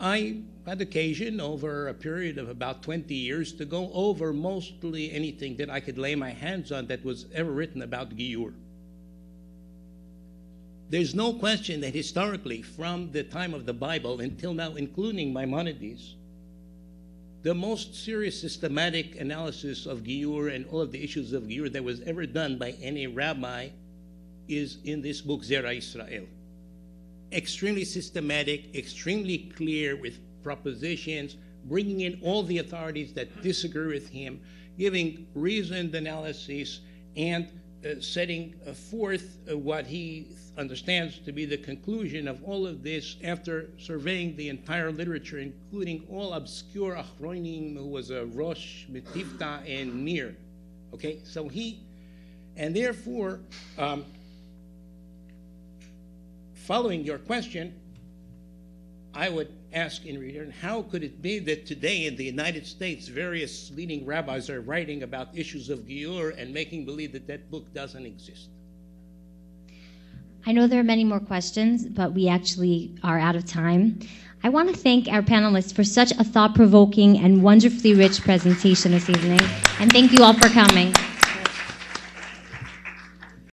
I had occasion over a period of about 20 years to go over mostly anything that I could lay my hands on that was ever written about Giur. There's no question that historically, from the time of the Bible until now, including Maimonides, the most serious systematic analysis of Giur and all of the issues of Giur that was ever done by any rabbi is in this book, Zerah Israel. Extremely systematic, extremely clear with propositions, bringing in all the authorities that disagree with him, giving reasoned analysis, and setting forth what he understands to be the conclusion of all of this after surveying the entire literature, including all obscure Achronim, who was a Rosh Metivta and Nir. Okay, so he, and therefore, following your question, I would ask in return, how could it be that today in the United States, various leading rabbis are writing about issues of Giur and making believe that that book doesn't exist? I know there are many more questions, but we actually are out of time. I want to thank our panelists for such a thought-provoking and wonderfully rich presentation this evening, and thank you all for coming.